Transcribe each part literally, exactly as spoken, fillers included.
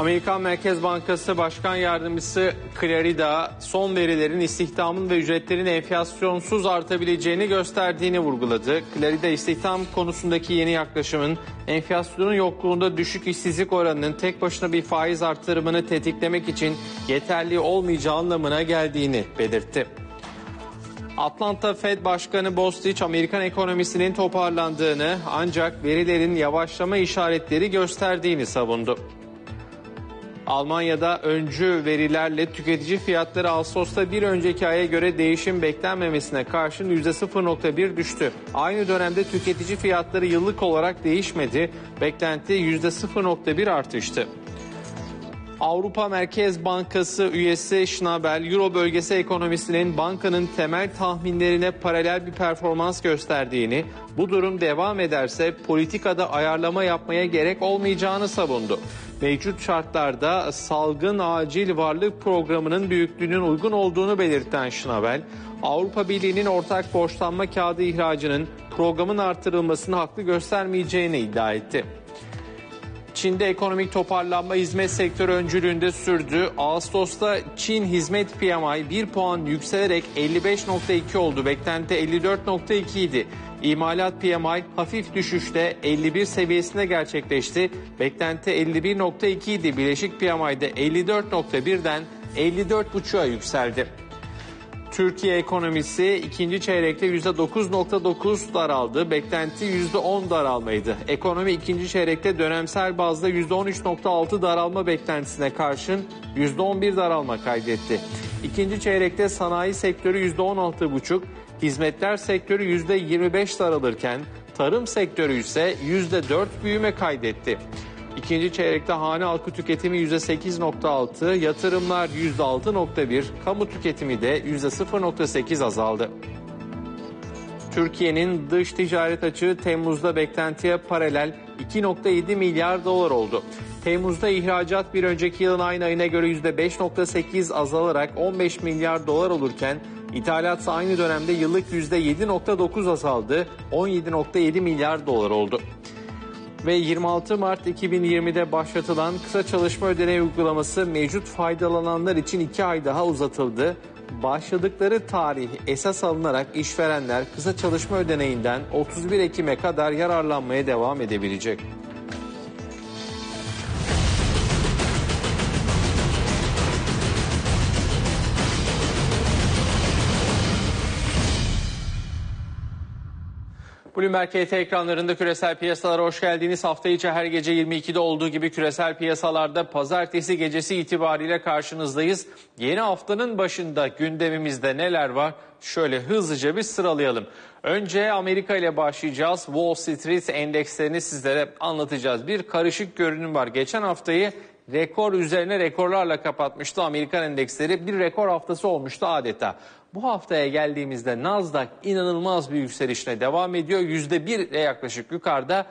Amerikan Merkez Bankası Başkan Yardımcısı Clarida son verilerin istihdamın ve ücretlerin enflasyonsuz artabileceğini gösterdiğini vurguladı. Clarida istihdam konusundaki yeni yaklaşımın enflasyonun yokluğunda düşük işsizlik oranının tek başına bir faiz artırımını tetiklemek için yeterli olmayacağı anlamına geldiğini belirtti. Atlanta Fed Başkanı Bostic, Amerikan ekonomisinin toparlandığını ancak verilerin yavaşlama işaretleri gösterdiğini savundu. Almanya'da öncü verilerle tüketici fiyatları Ağustos'ta bir önceki aya göre değişim beklenmemesine karşın yüzde sıfır virgül bir düştü. Aynı dönemde tüketici fiyatları yıllık olarak değişmedi, beklenti yüzde sıfır virgül bir artıştı. Avrupa Merkez Bankası üyesi Schnabel, Euro bölgesi ekonomisinin bankanın temel tahminlerine paralel bir performans gösterdiğini, bu durum devam ederse politikada ayarlama yapmaya gerek olmayacağını savundu. Mevcut şartlarda salgın acil varlık programının büyüklüğünün uygun olduğunu belirten Schnabel, Avrupa Birliği'nin ortak borçlanma kağıdı ihracının programın artırılmasını haklı göstermeyeceğini iddia etti. Çin'de ekonomik toparlanma hizmet sektörü öncülüğünde sürdü. Ağustos'ta Çin hizmet P M I bir puan yükselerek elli beş virgül iki oldu. Beklenti elli dört virgül iki idi. İmalat P M I hafif düşüşle elli bir seviyesine gerçekleşti. Beklenti elli bir virgül iki idi. Bileşik P M I'de elli dört virgül birden elli dört virgül beşe yükseldi. Türkiye ekonomisi ikinci çeyrekte yüzde dokuz virgül dokuz daraldı. Beklenti yüzde on daralmaydı. Ekonomi ikinci çeyrekte dönemsel bazda yüzde on üç virgül altı daralma beklentisine karşın yüzde on bir daralma kaydetti. İkinci çeyrekte sanayi sektörü yüzde on altı virgül beş, hizmetler sektörü yüzde yirmi beş daralırken tarım sektörü ise yüzde dört büyüme kaydetti. İkinci çeyrekte hane halkı tüketimi yüzde sekiz virgül altı, yatırımlar yüzde altı virgül bir, kamu tüketimi de yüzde sıfır virgül sekiz azaldı. Türkiye'nin dış ticaret açığı Temmuz'da beklentiye paralel iki virgül yedi milyar dolar oldu. Temmuz'da ihracat bir önceki yılın aynı ayına göre yüzde beş virgül sekiz azalarak on beş milyar dolar olurken ithalat ise aynı dönemde yıllık yüzde yedi virgül dokuz azaldı, on yedi virgül yedi milyar dolar oldu. Ve yirmi altı Mart iki bin yirmide başlatılan kısa çalışma ödeneği uygulaması mevcut faydalananlar için iki ay daha uzatıldı. Başladıkları tarih esas alınarak işverenler kısa çalışma ödeneğinden otuz bir Ekim'e kadar yararlanmaya devam edebilecek. Bloomberg H T ekranlarında küresel piyasalara hoş geldiniz. Hafta içi her gece yirmi ikide olduğu gibi küresel piyasalarda pazartesi gecesi itibariyle karşınızdayız. Yeni haftanın başında gündemimizde neler var? Şöyle hızlıca bir sıralayalım. Önce Amerika ile başlayacağız. Wall Street endekslerini sizlere anlatacağız. Bir karışık görünüm var. Geçen haftayı rekor üzerine rekorlarla kapatmıştı Amerikan endeksleri. Bir rekor haftası olmuştu adeta. Bu haftaya geldiğimizde Nasdaq inanılmaz bir yükselişine devam ediyor. yüzde bir'e yaklaşık yukarıda.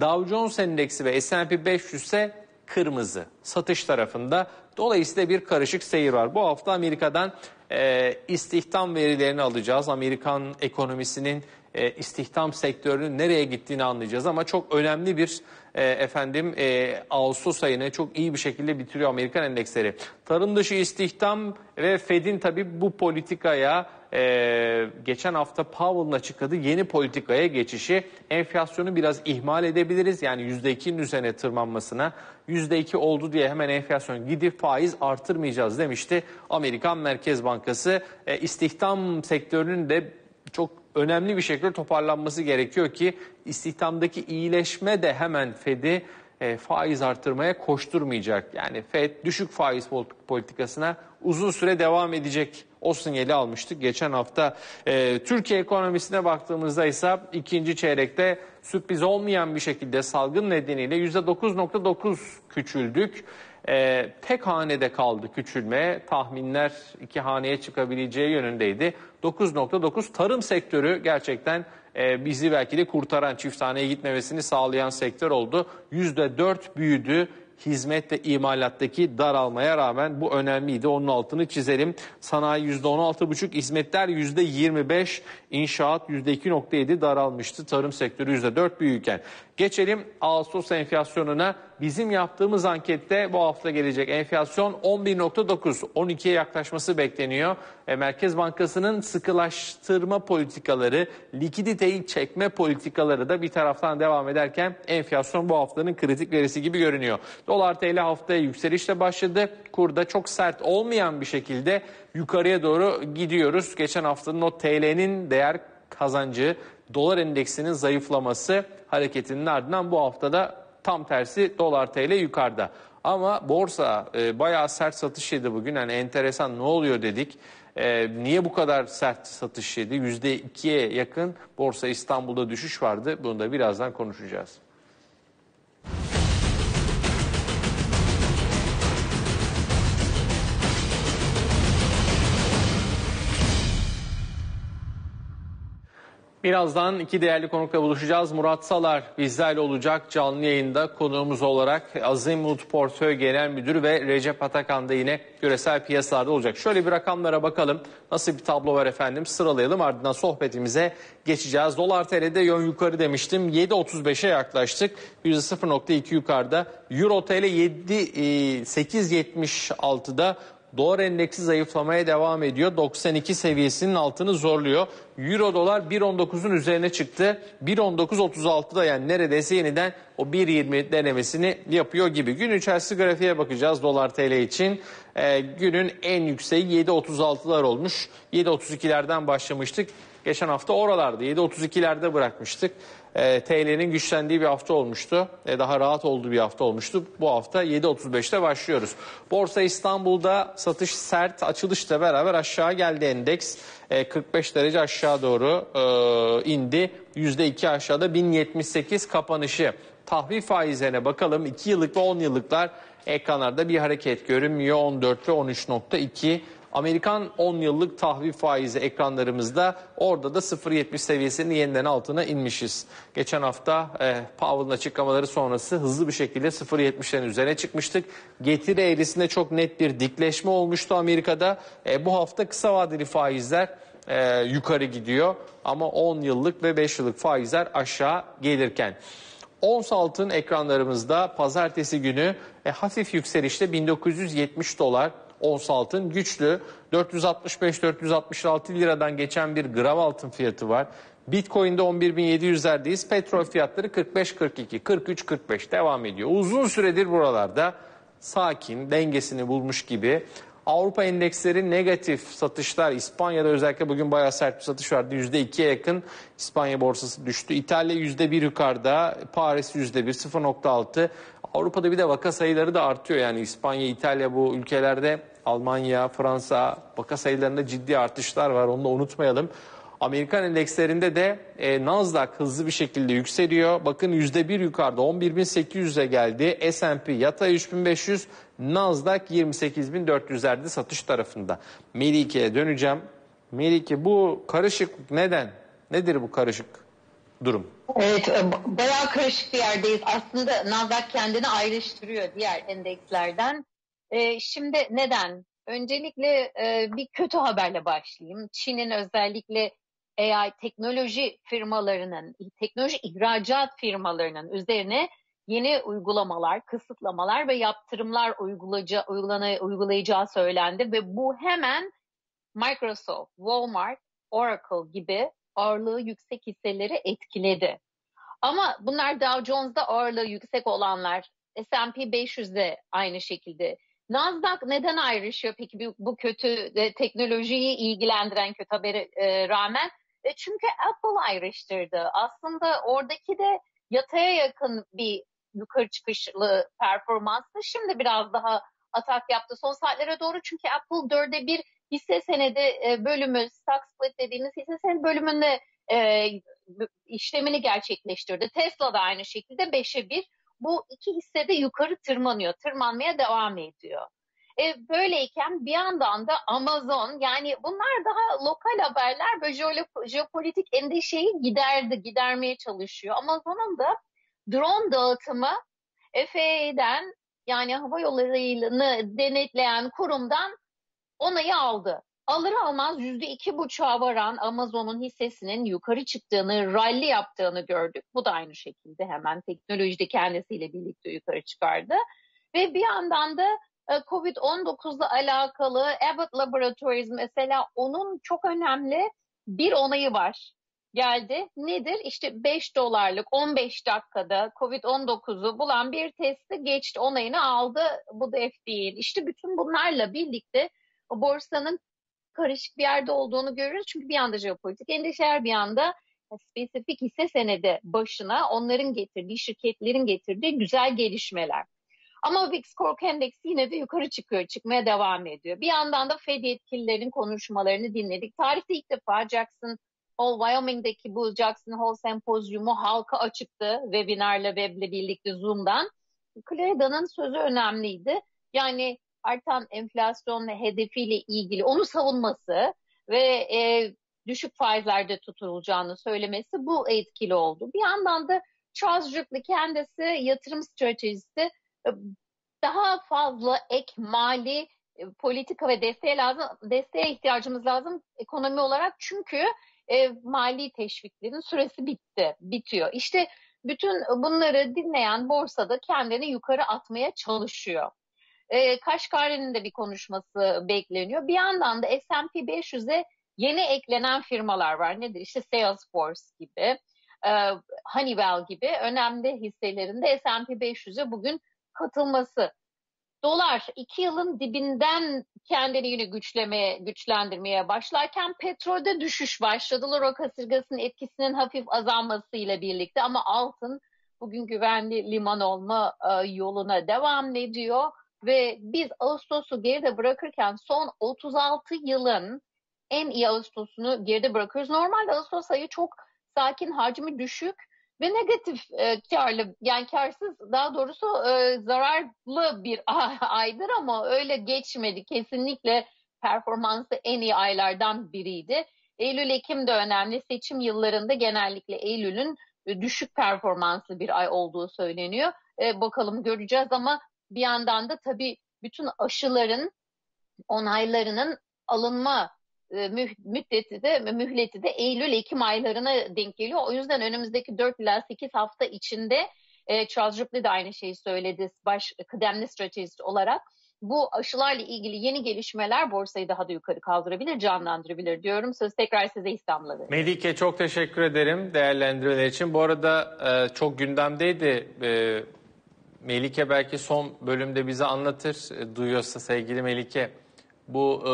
Dow Jones endeksi ve S and P beş yüz ise kırmızı satış tarafında. Dolayısıyla bir karışık seyir var. Bu hafta Amerika'dan e, istihdam verilerini alacağız. Amerikan ekonomisinin e, istihdam sektörünün nereye gittiğini anlayacağız. Ama çok önemli bir e, efendim e, Ağustos ayını çok iyi bir şekilde bitiriyor Amerikan endeksleri. Tarım dışı istihdam ve Fed'in tabii bu politikaya e, geçen hafta Powell'ın açıkladığı yeni politikaya geçişi enflasyonu biraz ihmal edebiliriz. Yani yüzde iki'nin üzerine tırmanmasına yüzde iki oldu diye hemen enflasyon gidip faiz artırmayacağız demişti Amerikan Merkez Bankası. E, istihdam sektörünün de çok önemli bir şekilde toparlanması gerekiyor ki istihdamdaki iyileşme de hemen Fed'i e, faiz artırmaya koşturmayacak. Yani Fed düşük faiz politikasına uzun süre devam edecek. O sinyali almıştık geçen hafta. E, Türkiye ekonomisine baktığımızda ise ikinci çeyrekte sürpriz olmayan bir şekilde salgın nedeniyle yüzde dokuz virgül dokuz küçüldük. E, tek hanede kaldı küçülme. Tahminler iki haneye çıkabileceği yönündeydi. dokuz virgül dokuz tarım sektörü gerçekten e, bizi belki de kurtaran, çift haneye gitmemesini sağlayan sektör oldu. yüzde dört büyüdü. Hizmet ve imalattaki daralmaya rağmen bu önemliydi. Onun altını çizelim. Sanayi yüzde on altı virgül beş, hizmetler yüzde yirmi beş, inşaat yüzde iki virgül yedi daralmıştı. Tarım sektörü yüzde dört büyüyken. Geçelim Ağustos enflasyonuna. Bizim yaptığımız ankette bu hafta gelecek enflasyon on bir nokta dokuz, on ikiye yaklaşması bekleniyor. E, Merkez Bankası'nın sıkılaştırma politikaları, likiditeyi çekme politikaları da bir taraftan devam ederken enflasyon bu haftanın kritik verisi gibi görünüyor. Dolar T L haftaya yükselişle başladı. Kurda çok sert olmayan bir şekilde yukarıya doğru gidiyoruz. Geçen haftanın o T L'nin değer kazancı, dolar endeksinin zayıflaması hareketinin ardından bu haftada tam tersi dolar T L yukarıda. Ama borsa e, bayağı sert satış yedi bugün. Yani enteresan, ne oluyor dedik. E, niye bu kadar sert satış yedi? yüzde ikiye yakın borsa İstanbul'da düşüş vardı. Bunu da birazdan konuşacağız. Birazdan iki değerli konukla buluşacağız. Murat Salar bizlerle olacak canlı yayında konuğumuz olarak. Azimut Portföy Genel Müdürü ve Recep Atakan da yine küresel piyasalarda olacak. Şöyle bir rakamlara bakalım. Nasıl bir tablo var efendim, sıralayalım, ardından sohbetimize geçeceğiz. Dolar T L'de yön yukarı demiştim. yedi otuz beşe yaklaştık. yüzde sıfır nokta iki yukarıda. Euro T L yedi sekiz yetmiş altıda. Dolar endeksi zayıflamaya devam ediyor. doksan iki seviyesinin altını zorluyor. Euro dolar bir on dokuzun üzerine çıktı. bir on dokuz otuz altıda, yani neredeyse yeniden o bir yirmi denemesini yapıyor gibi. Gün içerisinde grafiğe bakacağız dolar T L için. Ee, günün en yükseği yedi otuz altılar olmuş. yedi otuz ikilerden başlamıştık. Geçen hafta oralarda yedi otuz ikilerde bırakmıştık. E, T L'nin güçlendiği bir hafta olmuştu. E, daha rahat olduğu bir hafta olmuştu. Bu hafta yedi otuz beşte başlıyoruz. Borsa İstanbul'da satış sert, açılışla beraber aşağı geldi endeks. E, kırk beş derece aşağı doğru e, indi. yüzde iki aşağıda bin yetmiş sekiz kapanışı. Tahvil faizlerine bakalım. iki yıllık ve on yıllıklar ekranlarda bir hareket görünmüyor. on dört ve on üç nokta iki. Amerikan on yıllık tahvil faizi ekranlarımızda, orada da sıfır yetmiş seviyesinin yeniden altına inmişiz. Geçen hafta e, Powell'ın açıklamaları sonrası hızlı bir şekilde sıfır yetmişlerin üzerine çıkmıştık. Getiri eğrisinde çok net bir dikleşme olmuştu Amerika'da. E, bu hafta kısa vadeli faizler e, yukarı gidiyor ama on yıllık ve beş yıllık faizler aşağı gelirken. Ons altın ekranlarımızda pazartesi günü e, hafif yükselişte bin dokuz yüz yetmiş dolar. Ons altın güçlü, dört yüz altmış beş dört yüz altmış altı liradan geçen bir gram altın fiyatı var. Bitcoin'de on bir bin yedi yüzlerdeyiz. Petrol fiyatları kırk beş kırk iki kırk üç kırk beş devam ediyor. Uzun süredir buralarda sakin, dengesini bulmuş gibi. Avrupa endeksleri negatif satışlar. İspanya'da özellikle bugün bayağı sert bir satış vardı. yüzde ikiye yakın İspanya borsası düştü. İtalya yüzde bir yukarıda. Paris yüzde bir, sıfır nokta altı. Avrupa'da bir de vaka sayıları da artıyor. Yani İspanya, İtalya, bu ülkelerde, Almanya, Fransa vaka sayılarında ciddi artışlar var. Onu da unutmayalım. Amerikan endekslerinde de e, Nasdaq hızlı bir şekilde yükseliyor. Bakın yüzde bir yukarıda on bir bin sekiz yüze geldi. S and P yatay üç bin beş yüz, Nasdaq yirmi sekiz bin dört yüzlerde satış tarafında. Melike'ye döneceğim. Melike, bu karışıklık neden? Nedir bu karışık durum? Evet, bayağı karışık bir yerdeyiz. Aslında Nasdaq kendini ayrıştırıyor diğer endekslerden. E, şimdi neden? Öncelikle e, bir kötü haberle başlayayım. Çin'in özellikle A I teknoloji firmalarının, teknoloji ihracat firmalarının üzerine yeni uygulamalar, kısıtlamalar ve yaptırımlar uygulaca, uygulana, uygulayacağı söylendi. Ve bu hemen Microsoft, Walmart, Oracle gibi ağırlığı yüksek hisseleri etkiledi. Ama bunlar Dow Jones'da ağırlığı yüksek olanlar, S and P beş yüzde aynı şekilde. Nasdaq neden ayrışıyor peki bu kötü teknolojiyi ilgilendiren kötü habere e, rağmen? E çünkü Apple ayrıştırdı. Aslında oradaki de yataya yakın bir yukarı çıkışlı performanslı. Şimdi biraz daha atak yaptı son saatlere doğru. Çünkü Apple dörde bir hisse senedi bölümü, stock split dediğimiz hisse senedi bölümünde e, işlemini gerçekleştirdi. Tesla da aynı şekilde beşe bir. Bu iki hisse de yukarı tırmanıyor, tırmanmaya devam ediyor. E, böyleyken bir yandan da Amazon, yani bunlar daha lokal haberler ve jeopolitik endişeyi giderdi, gidermeye çalışıyor. Amazon'un da drone dağıtımı F A A'den, yani hava yollarını denetleyen kurumdan onayı aldı. Alır almaz yüzde iki buçuğa varan Amazon'un hissesinin yukarı çıktığını, rally yaptığını gördük. Bu da aynı şekilde hemen teknolojide kendisiyle birlikte yukarı çıkardı. Ve bir yandan da kovid on dokuzla alakalı Abbott Laboratories mesela, onun çok önemli bir onayı var. Geldi. Nedir? İşte beş dolarlık on beş dakikada kovid on dokuzu bulan bir testi geçti, onayını aldı. Bu da F D A'nin. İşte bütün bunlarla birlikte borsanın karışık bir yerde olduğunu görüyoruz. Çünkü bir yanda jeopolitik endişeler, bir yanda spesifik hisse senedi başına onların getirdiği, şirketlerin getirdiği güzel gelişmeler. Ama V I X korku endeksi yine de yukarı çıkıyor, çıkmaya devam ediyor. Bir yandan da Fed yetkililerin konuşmalarını dinledik. Tarihte ilk defa Jackson Hole, Wyoming'deki bu Jackson Hole sempozyumu halka açıktı. Webinarla, weble birlikte Zoom'dan. Clarida'nın sözü önemliydi. Yani artan enflasyon hedefiyle ilgili onu savunması ve e, düşük faizlerde tutulacağını söylemesi, bu etkili oldu. Bir yandan da Charles Juckley kendisi yatırım stratejisi, daha fazla ek mali politika ve desteğe lazım, desteğe ihtiyacımız lazım ekonomi olarak, çünkü e, mali teşviklerin süresi bitti, bitiyor. İşte bütün bunları dinleyen borsada kendini yukarı atmaya çalışıyor. E, Kaşgari'nin de bir konuşması bekleniyor. Bir yandan da S and P beş yüze yeni eklenen firmalar var. Nedir? İşte Salesforce gibi, e, Honeywell gibi önemli hisselerinde S and P beş yüze bugün katılması. Dolar iki yılın dibinden kendini yine güçlemeye, güçlendirmeye başlarken petrolde düşüş başladı. Lira kasırgasının etkisinin hafif azalmasıyla birlikte, ama altın bugün güvenli liman olma e, yoluna devam ediyor. Ve biz Ağustos'u geride bırakırken son otuz altı yılın en iyi Ağustos'unu geride bırakıyoruz. Normalde Ağustos ayı çok sakin, hacmi düşük ve negatif e, karlı, yani karsız, daha doğrusu e, zararlı bir aydır, ama öyle geçmedi. Kesinlikle performansı en iyi aylardan biriydi. Eylül-Ekim de önemli. Seçim yıllarında genellikle Eylül'ün e, düşük performanslı bir ay olduğu söyleniyor. E, bakalım, göreceğiz, ama bir yandan da tabii bütün aşıların onaylarının alınma müddeti de, mühleti de Eylül-Ekim aylarına denk geliyor. O yüzden önümüzdeki dört ila sekiz hafta içinde Charles Juckley de aynı şeyi söyledi, baş kıdemli stratejist olarak. Bu aşılarla ilgili yeni gelişmeler borsayı daha da yukarı kaldırabilir, canlandırabilir diyorum. Söz tekrar size, İstanbul'a verin. Melike, çok teşekkür ederim değerlendirmeler için. Bu arada çok gündemdeydi. Melike belki son bölümde bize anlatır, duyuyorsa sevgili Melike. Bu e,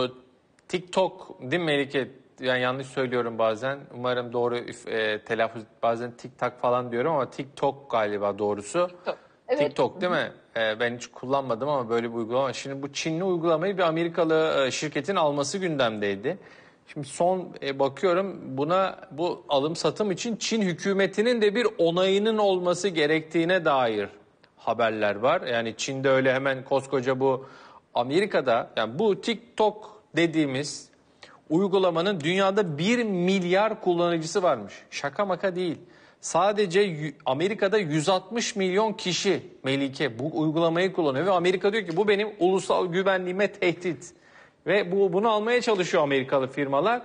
TikTok değil mi Melike? Yani yanlış söylüyorum bazen. Umarım doğru e, telaffuz, bazen TikTok falan diyorum ama TikTok galiba doğrusu. TikTok, evet. TikTok değil mi? E, ben hiç kullanmadım ama böyle bir uygulama. Şimdi bu Çinli uygulamayı bir Amerikalı e, şirketin alması gündemdeydi. Şimdi son e, bakıyorum buna, bu alım satım için Çin hükümetinin de bir onayının olması gerektiğine dair haberler var. Yani Çin'de öyle hemen koskoca bu Amerika'da, yani bu TikTok dediğimiz uygulamanın dünyada bir milyar kullanıcısı varmış. Şaka maka değil. Sadece Amerika'da yüz altmış milyon kişi, Melike, bu uygulamayı kullanıyor ve Amerika diyor ki bu benim ulusal güvenliğime tehdit. Ve bu bunu almaya çalışıyor Amerikalı firmalar.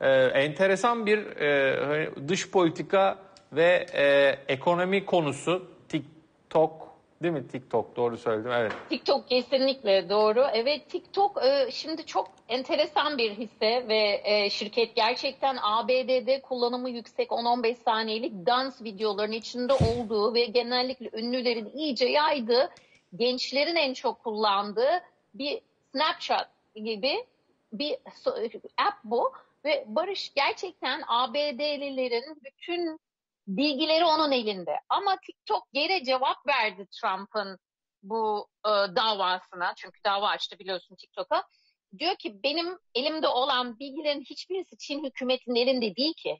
Ee, enteresan bir e, dış politika ve e, ekonomi konusu TikTok. Değil mi? TikTok, doğru söyledim, evet. TikTok kesinlikle doğru. Evet, TikTok şimdi çok enteresan bir hisse ve şirket gerçekten A B D'de kullanımı yüksek on on beş saniyelik dans videolarının içinde olduğu ve genellikle ünlülerin iyice yaydığı, gençlerin en çok kullandığı bir Snapchat gibi bir app bu. Ve Barış, gerçekten A B D'lilerin bütün bilgileri onun elinde. Ama TikTok geri cevap verdi Trump'ın bu e, davasına. Çünkü dava açtı biliyorsun TikTok'a. Diyor ki benim elimde olan bilgilerin hiçbirisi Çin hükümetinin elinde değil ki.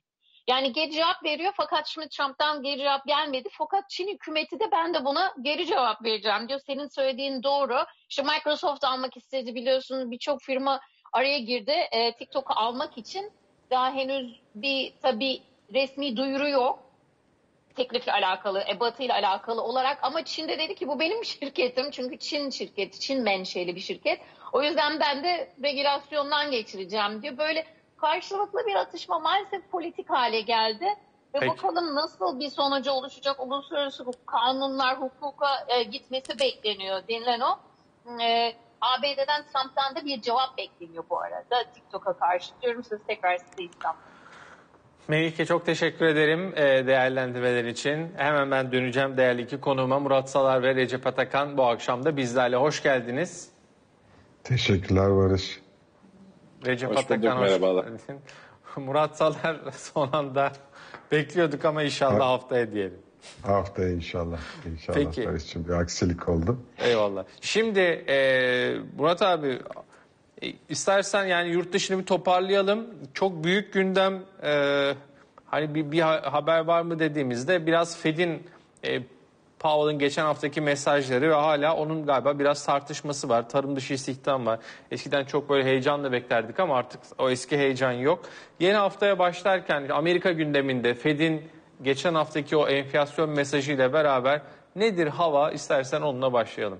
Yani geri cevap veriyor, fakat şimdi Trump'tan geri cevap gelmedi. Fakat Çin hükümeti de ben de buna geri cevap vereceğim diyor. Senin söylediğin doğru. İşte Microsoft almak istedi biliyorsun. Birçok firma araya girdi e, TikTok'u almak için. Daha henüz bir tabii resmi duyuru yok. teklifle alakalı, ebatı ile alakalı olarak, ama Çin'de dedi ki bu benim şirketim, çünkü Çin şirketi, Çin menşeli bir şirket. O yüzden ben de regülasyondan geçireceğim diyor. Böyle karşılıklı bir atışma maalesef politik hale geldi. Ve Peki. bakalım nasıl bir sonucu oluşacak, uluslararası kanunlar hukuka e, gitmesi bekleniyor denilen o. E, A B D'den, Trump'tan da bir cevap bekleniyor bu arada TikTok'a karşı. Diyorum size tekrar size İstanbul. Melike, çok teşekkür ederim değerlendirmeler için. Hemen ben döneceğim değerli iki konuğuma. Murat Salar ve Recep Atakan bu akşam da bizlerle. Hoş geldiniz. Teşekkürler Barış. Recep hoş Atakan, bulduk, hoş merhabalar. Geldin. Murat Salar son anda bekliyorduk ama inşallah ha. haftaya diyelim. Haftaya inşallah. İnşallah Peki. Barış'cığım, bir aksilik oldu. Eyvallah. Şimdi e, Murat abi... İstersen yani yurt dışını bir toparlayalım. Çok büyük gündem e, hani bir, bir haber var mı dediğimizde biraz Fed'in e, Powell'ın geçen haftaki mesajları ve hala onun galiba biraz tartışması var. Tarım dışı istihdam var. Eskiden çok böyle heyecanla beklerdik ama artık o eski heyecan yok. Yeni haftaya başlarken Amerika gündeminde Fed'in geçen haftaki o enflasyon mesajıyla beraber nedir hava? İstersen onunla başlayalım.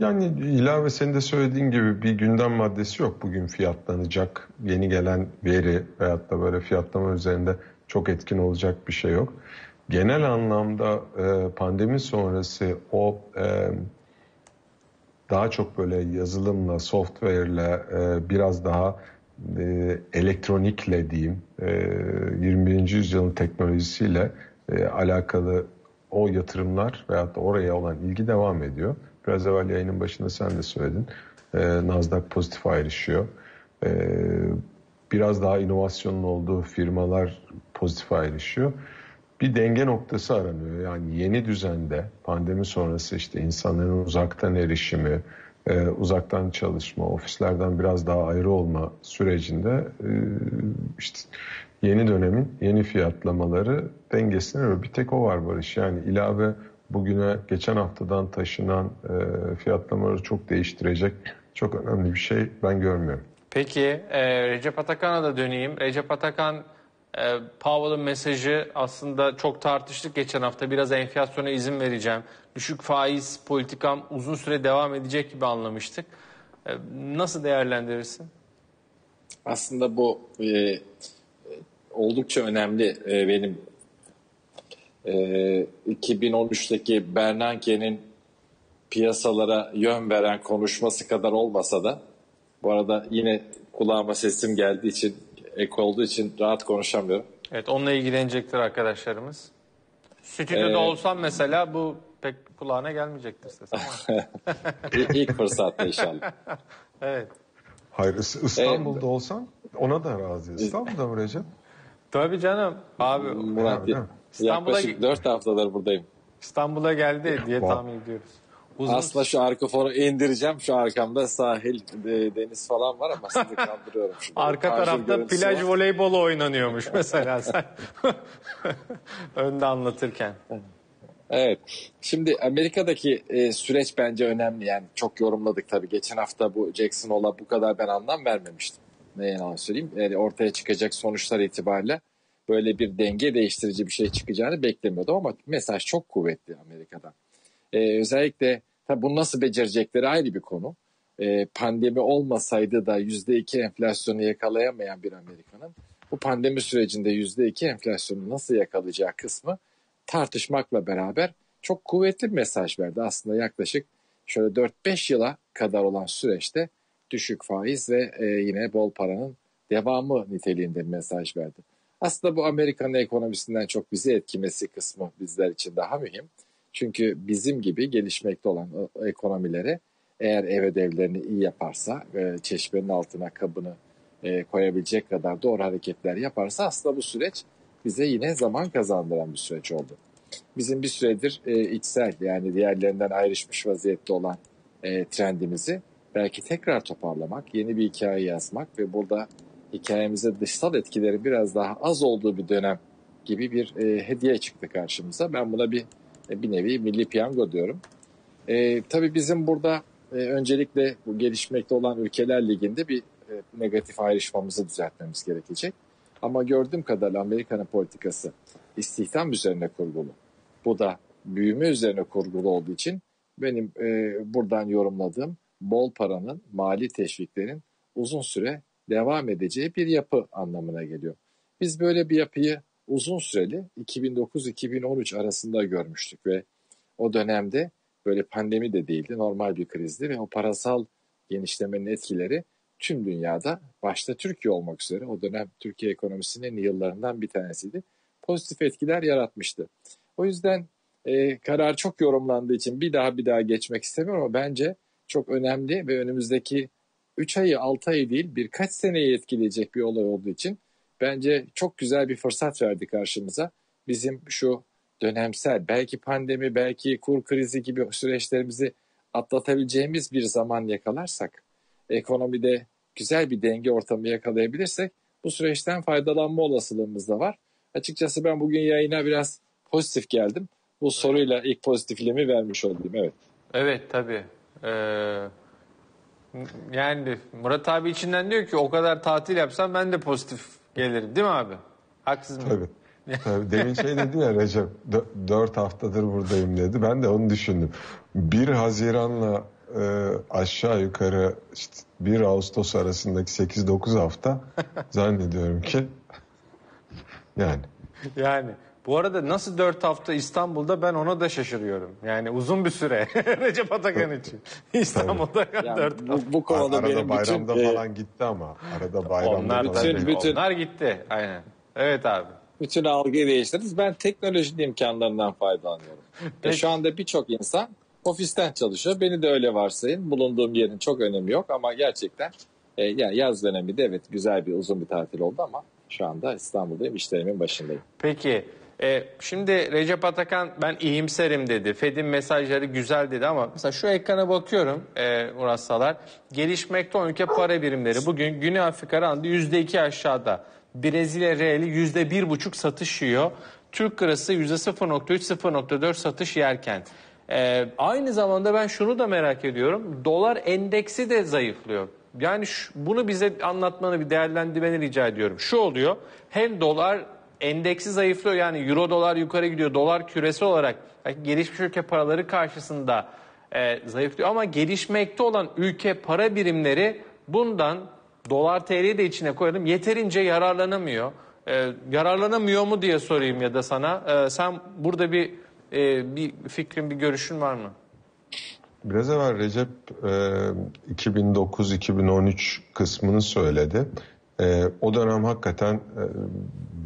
Yani ilave senin de söylediğin gibi bir gündem maddesi yok. Bugün fiyatlanacak yeni gelen veri veyahut da böyle fiyatlama üzerinde çok etkin olacak bir şey yok. Genel anlamda pandemi sonrası o daha çok böyle yazılımla, software'le, biraz daha elektronikle diyeyim, yirmi birinci yüzyılın teknolojisiyle alakalı o yatırımlar veyahut da oraya olan ilgi devam ediyor. Biraz evvel yayının başında sen de söyledin. Ee, Nasdaq pozitif ayrışıyor. Ee, biraz daha inovasyonun olduğu firmalar pozitif ayrışıyor. Bir denge noktası aranıyor. Yani yeni düzende pandemi sonrası işte insanların uzaktan erişimi, e, uzaktan çalışma, ofislerden biraz daha ayrı olma sürecinde e, işte yeni dönemin yeni fiyatlamaları dengesini arıyor. Bir tek o var Barış. Yani ilave bugüne geçen haftadan taşınan e, fiyatlamaları çok değiştirecek çok önemli bir şey ben görmüyorum. Peki e, Recep Atakan'a da döneyim. Recep Atakan, e, Powell'ın mesajı aslında çok tartıştık geçen hafta. Biraz enflasyona izin vereceğim. Düşük faiz politikam uzun süre devam edecek gibi anlamıştık. E, nasıl değerlendirirsin? Aslında bu e, oldukça önemli e, benim iki bin on üçteki Bernanke'nin piyasalara yön veren konuşması kadar olmasa da, bu arada yine kulağıma sesim geldiği için, ek olduğu için rahat konuşamıyorum. Evet, onunla ilgilenecektir arkadaşlarımız. Stüdyoda ee, olsam mesela bu pek kulağına gelmeyecektir sesim. İlk fırsatta inşallah. Evet. Hayır, İstanbul'da evet. olsan ona da razı. İstanbul'da mı Recep? Tabii canım. Abi Murat yaklaşık dört haftadır buradayım. İstanbul'a geldi diye tahmin ediyoruz. Uzun Asla şu arka fonu indireceğim. Şu arkamda sahil, deniz falan var ama sizi kandırıyorum. Arka tarafta plaj var. Voleybolu oynanıyormuş mesela sen. Önde anlatırken. Evet. Şimdi Amerika'daki e, süreç bence önemli. Yani çok yorumladık tabii. Geçen hafta bu Jackson Hole'a bu kadar ben anlam vermemiştim. Ne yalan söyleyeyim. Yani ortaya çıkacak sonuçlar itibariyle böyle bir denge değiştirici bir şey çıkacağını beklemiyordum ama mesaj çok kuvvetli Amerika'dan. Ee, özellikle tabii bunu nasıl becerecekleri ayrı bir konu. Ee, pandemi olmasaydı da yüzde iki enflasyonu yakalayamayan bir Amerika'nın bu pandemi sürecinde yüzde iki enflasyonu nasıl yakalayacağı kısmı tartışmakla beraber çok kuvvetli bir mesaj verdi. Aslında yaklaşık şöyle dört beş yıla kadar olan süreçte düşük faiz ve e, yine bol paranın devamı niteliğinde bir mesaj verdi. Aslında bu Amerika'nın ekonomisinden çok bizi etkimesi kısmı bizler için daha mühim. Çünkü bizim gibi gelişmekte olan ekonomileri eğer ev ödevlerini iyi yaparsa, çeşmenin altına kabını koyabilecek kadar doğru hareketler yaparsa aslında bu süreç bize yine zaman kazandıran bir süreç oldu. Bizim bir süredir içsel, yani diğerlerinden ayrışmış vaziyette olan trendimizi belki tekrar toparlamak, yeni bir hikaye yazmak ve burada hikayemize dışsal etkileri biraz daha az olduğu bir dönem gibi bir e, hediye çıktı karşımıza. Ben buna bir bir nevi milli piyango diyorum. E, tabii bizim burada e, öncelikle bu gelişmekte olan ülkeler liginde bir e, negatif ayrışmamızı düzeltmemiz gerekecek. Ama gördüğüm kadarıyla Amerika'nın politikası istihdam üzerine kurgulu. Bu da büyüme üzerine kurgulu olduğu için benim e, buradan yorumladığım bol paranın, mali teşviklerin uzun süre devam edeceği bir yapı anlamına geliyor. Biz böyle bir yapıyı uzun süreli iki bin dokuz iki bin on üç arasında görmüştük ve o dönemde böyle pandemi de değildi, normal bir krizdi ve o parasal genişlemenin etkileri tüm dünyada, başta Türkiye olmak üzere, o dönem Türkiye ekonomisinin yıllarından bir tanesiydi, pozitif etkiler yaratmıştı. O yüzden e, karar çok yorumlandığı için bir daha bir daha geçmek istemiyorum ama bence çok önemli ve önümüzdeki üç ayı altı ayı değil birkaç seneyi etkileyecek bir olay olduğu için bence çok güzel bir fırsat verdi karşımıza. Bizim şu dönemsel, belki pandemi, belki kur krizi gibi süreçlerimizi atlatabileceğimiz bir zaman yakalarsak, ekonomide güzel bir denge ortamı yakalayabilirsek bu süreçten faydalanma olasılığımız da var. Açıkçası ben bugün yayına biraz pozitif geldim. Bu soruyla ilk pozitifliğimi vermiş oldum. Evet. Evet tabii. Ee, yani Murat abi içinden diyor ki o kadar tatil yapsam ben de pozitif gelirim, değil mi abi? Haksız mıyım? Tabii. Demin şey dedi ya Recep, dört haftadır buradayım dedi. Ben de onu düşündüm. bir Haziran'la e, aşağı yukarı işte bir Ağustos arasındaki sekiz dokuz hafta zannediyorum ki yani. Yani bu arada nasıl dört hafta İstanbul'da, ben ona da şaşırıyorum. Yani uzun bir süre Recep Atakan için. İstanbul'da yani dört hafta. Bu, bu konuda arada benim bayramda bütün... falan gitti ama. Arada bayramda onlar, falan bütün, bütün... onlar gitti. Aynen. Evet abi. Bütün algıyı değiştiririz. Ben teknolojinin imkanlarından faydalanıyorum. E şu anda birçok insan ofisten çalışıyor. Beni de öyle varsayın. Bulunduğum yerin çok önemi yok ama gerçekten e, yani yaz dönemi de evet güzel bir uzun bir tatil oldu ama şu anda İstanbul'dayım, işlerimin başındayım. Peki e, şimdi Recep Atakan ben iyimserim dedi. Fed'in mesajları güzel dedi ama mesela şu ekrana bakıyorum e, Murat Salar. Gelişmekte on ülke para birimleri. Bugün Güney Afrika randı yüzde iki aşağıda. Brezilya reali yüzde bir buçuk satış yiyor. Türk lirası yüzde sıfır virgül üç sıfır virgül dört satış yerken. Ee, aynı zamanda ben şunu da merak ediyorum. Dolar endeksi de zayıflıyor. Yani şu, bunu bize anlatmanı, bir değerlendirmeni rica ediyorum. Şu oluyor. Hem dolar endeksi zayıflıyor. Yani euro dolar yukarı gidiyor. Dolar küresi olarak yani gelişmiş ülke paraları karşısında e, zayıflıyor. Ama gelişmekte olan ülke para birimleri bundan... Dolar T L'yi de içine koyalım. Yeterince yararlanamıyor. Ee, yararlanamıyor mu diye sorayım ya da sana. Ee, sen burada bir e, bir fikrin, bir görüşün var mı? Biraz evvel Recep e, iki bin dokuz iki bin on üç kısmını söyledi. E, o dönem hakikaten e,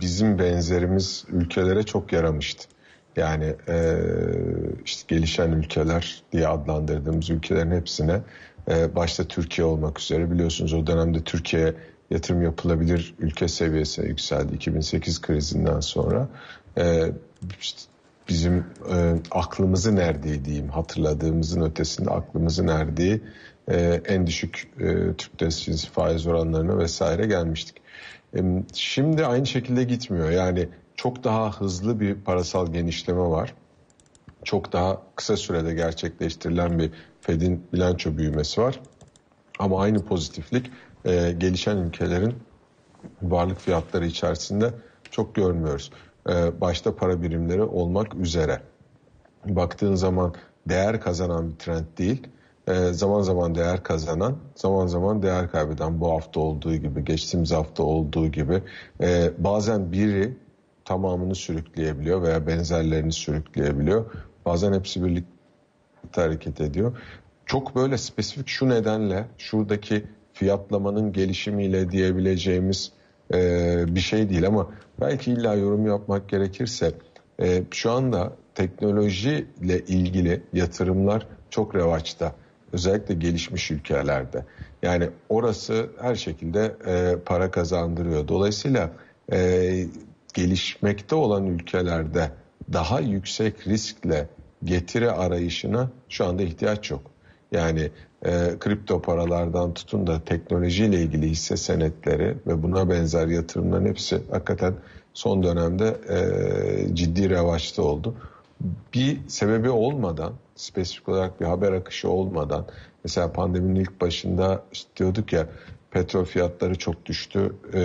bizim benzerimiz ülkelere çok yaramıştı. Yani e, işte gelişen ülkeler diye adlandırdığımız ülkelerin hepsine, başta Türkiye olmak üzere, biliyorsunuz o dönemde Türkiye'ye yatırım yapılabilir ülke seviyesine yükseldi iki bin sekiz krizinden sonra. Bizim aklımızın erdiği diyeyim, hatırladığımızın ötesinde aklımızın erdiği en düşük Türk tescilsiz faiz oranlarına vesaire gelmiştik. Şimdi aynı şekilde gitmiyor. Yani çok daha hızlı bir parasal genişleme var. Çok daha kısa sürede gerçekleştirilen bir Fed'in bilanço büyümesi var. Ama aynı pozitiflik e, gelişen ülkelerin varlık fiyatları içerisinde çok görmüyoruz. E, başta para birimleri olmak üzere. Baktığın zaman değer kazanan bir trend değil. E, zaman zaman değer kazanan, zaman zaman değer kaybeden, bu hafta olduğu gibi, geçtiğimiz hafta olduğu gibi e, bazen biri tamamını sürükleyebiliyor veya benzerlerini sürükleyebiliyor. Bazen hepsi birlikte hareket ediyor. Çok böyle spesifik şu nedenle, şuradaki fiyatlamanın gelişimiyle diyebileceğimiz e, bir şey değil ama belki illa yorum yapmak gerekirse e, şu anda teknolojiyle ilgili yatırımlar çok revaçta. Özellikle gelişmiş ülkelerde. Yani orası her şekilde e, para kazandırıyor. Dolayısıyla e, gelişmekte olan ülkelerde daha yüksek riskle getiri arayışına şu anda ihtiyaç yok. Yani e, kripto paralardan tutun da teknolojiyle ilgili hisse senetleri ve buna benzer yatırımların hepsi hakikaten son dönemde e, ciddi revaçta oldu. Bir sebebi olmadan, spesifik olarak bir haber akışı olmadan, mesela pandeminin ilk başında işte diyorduk ya petrol fiyatları çok düştü, e,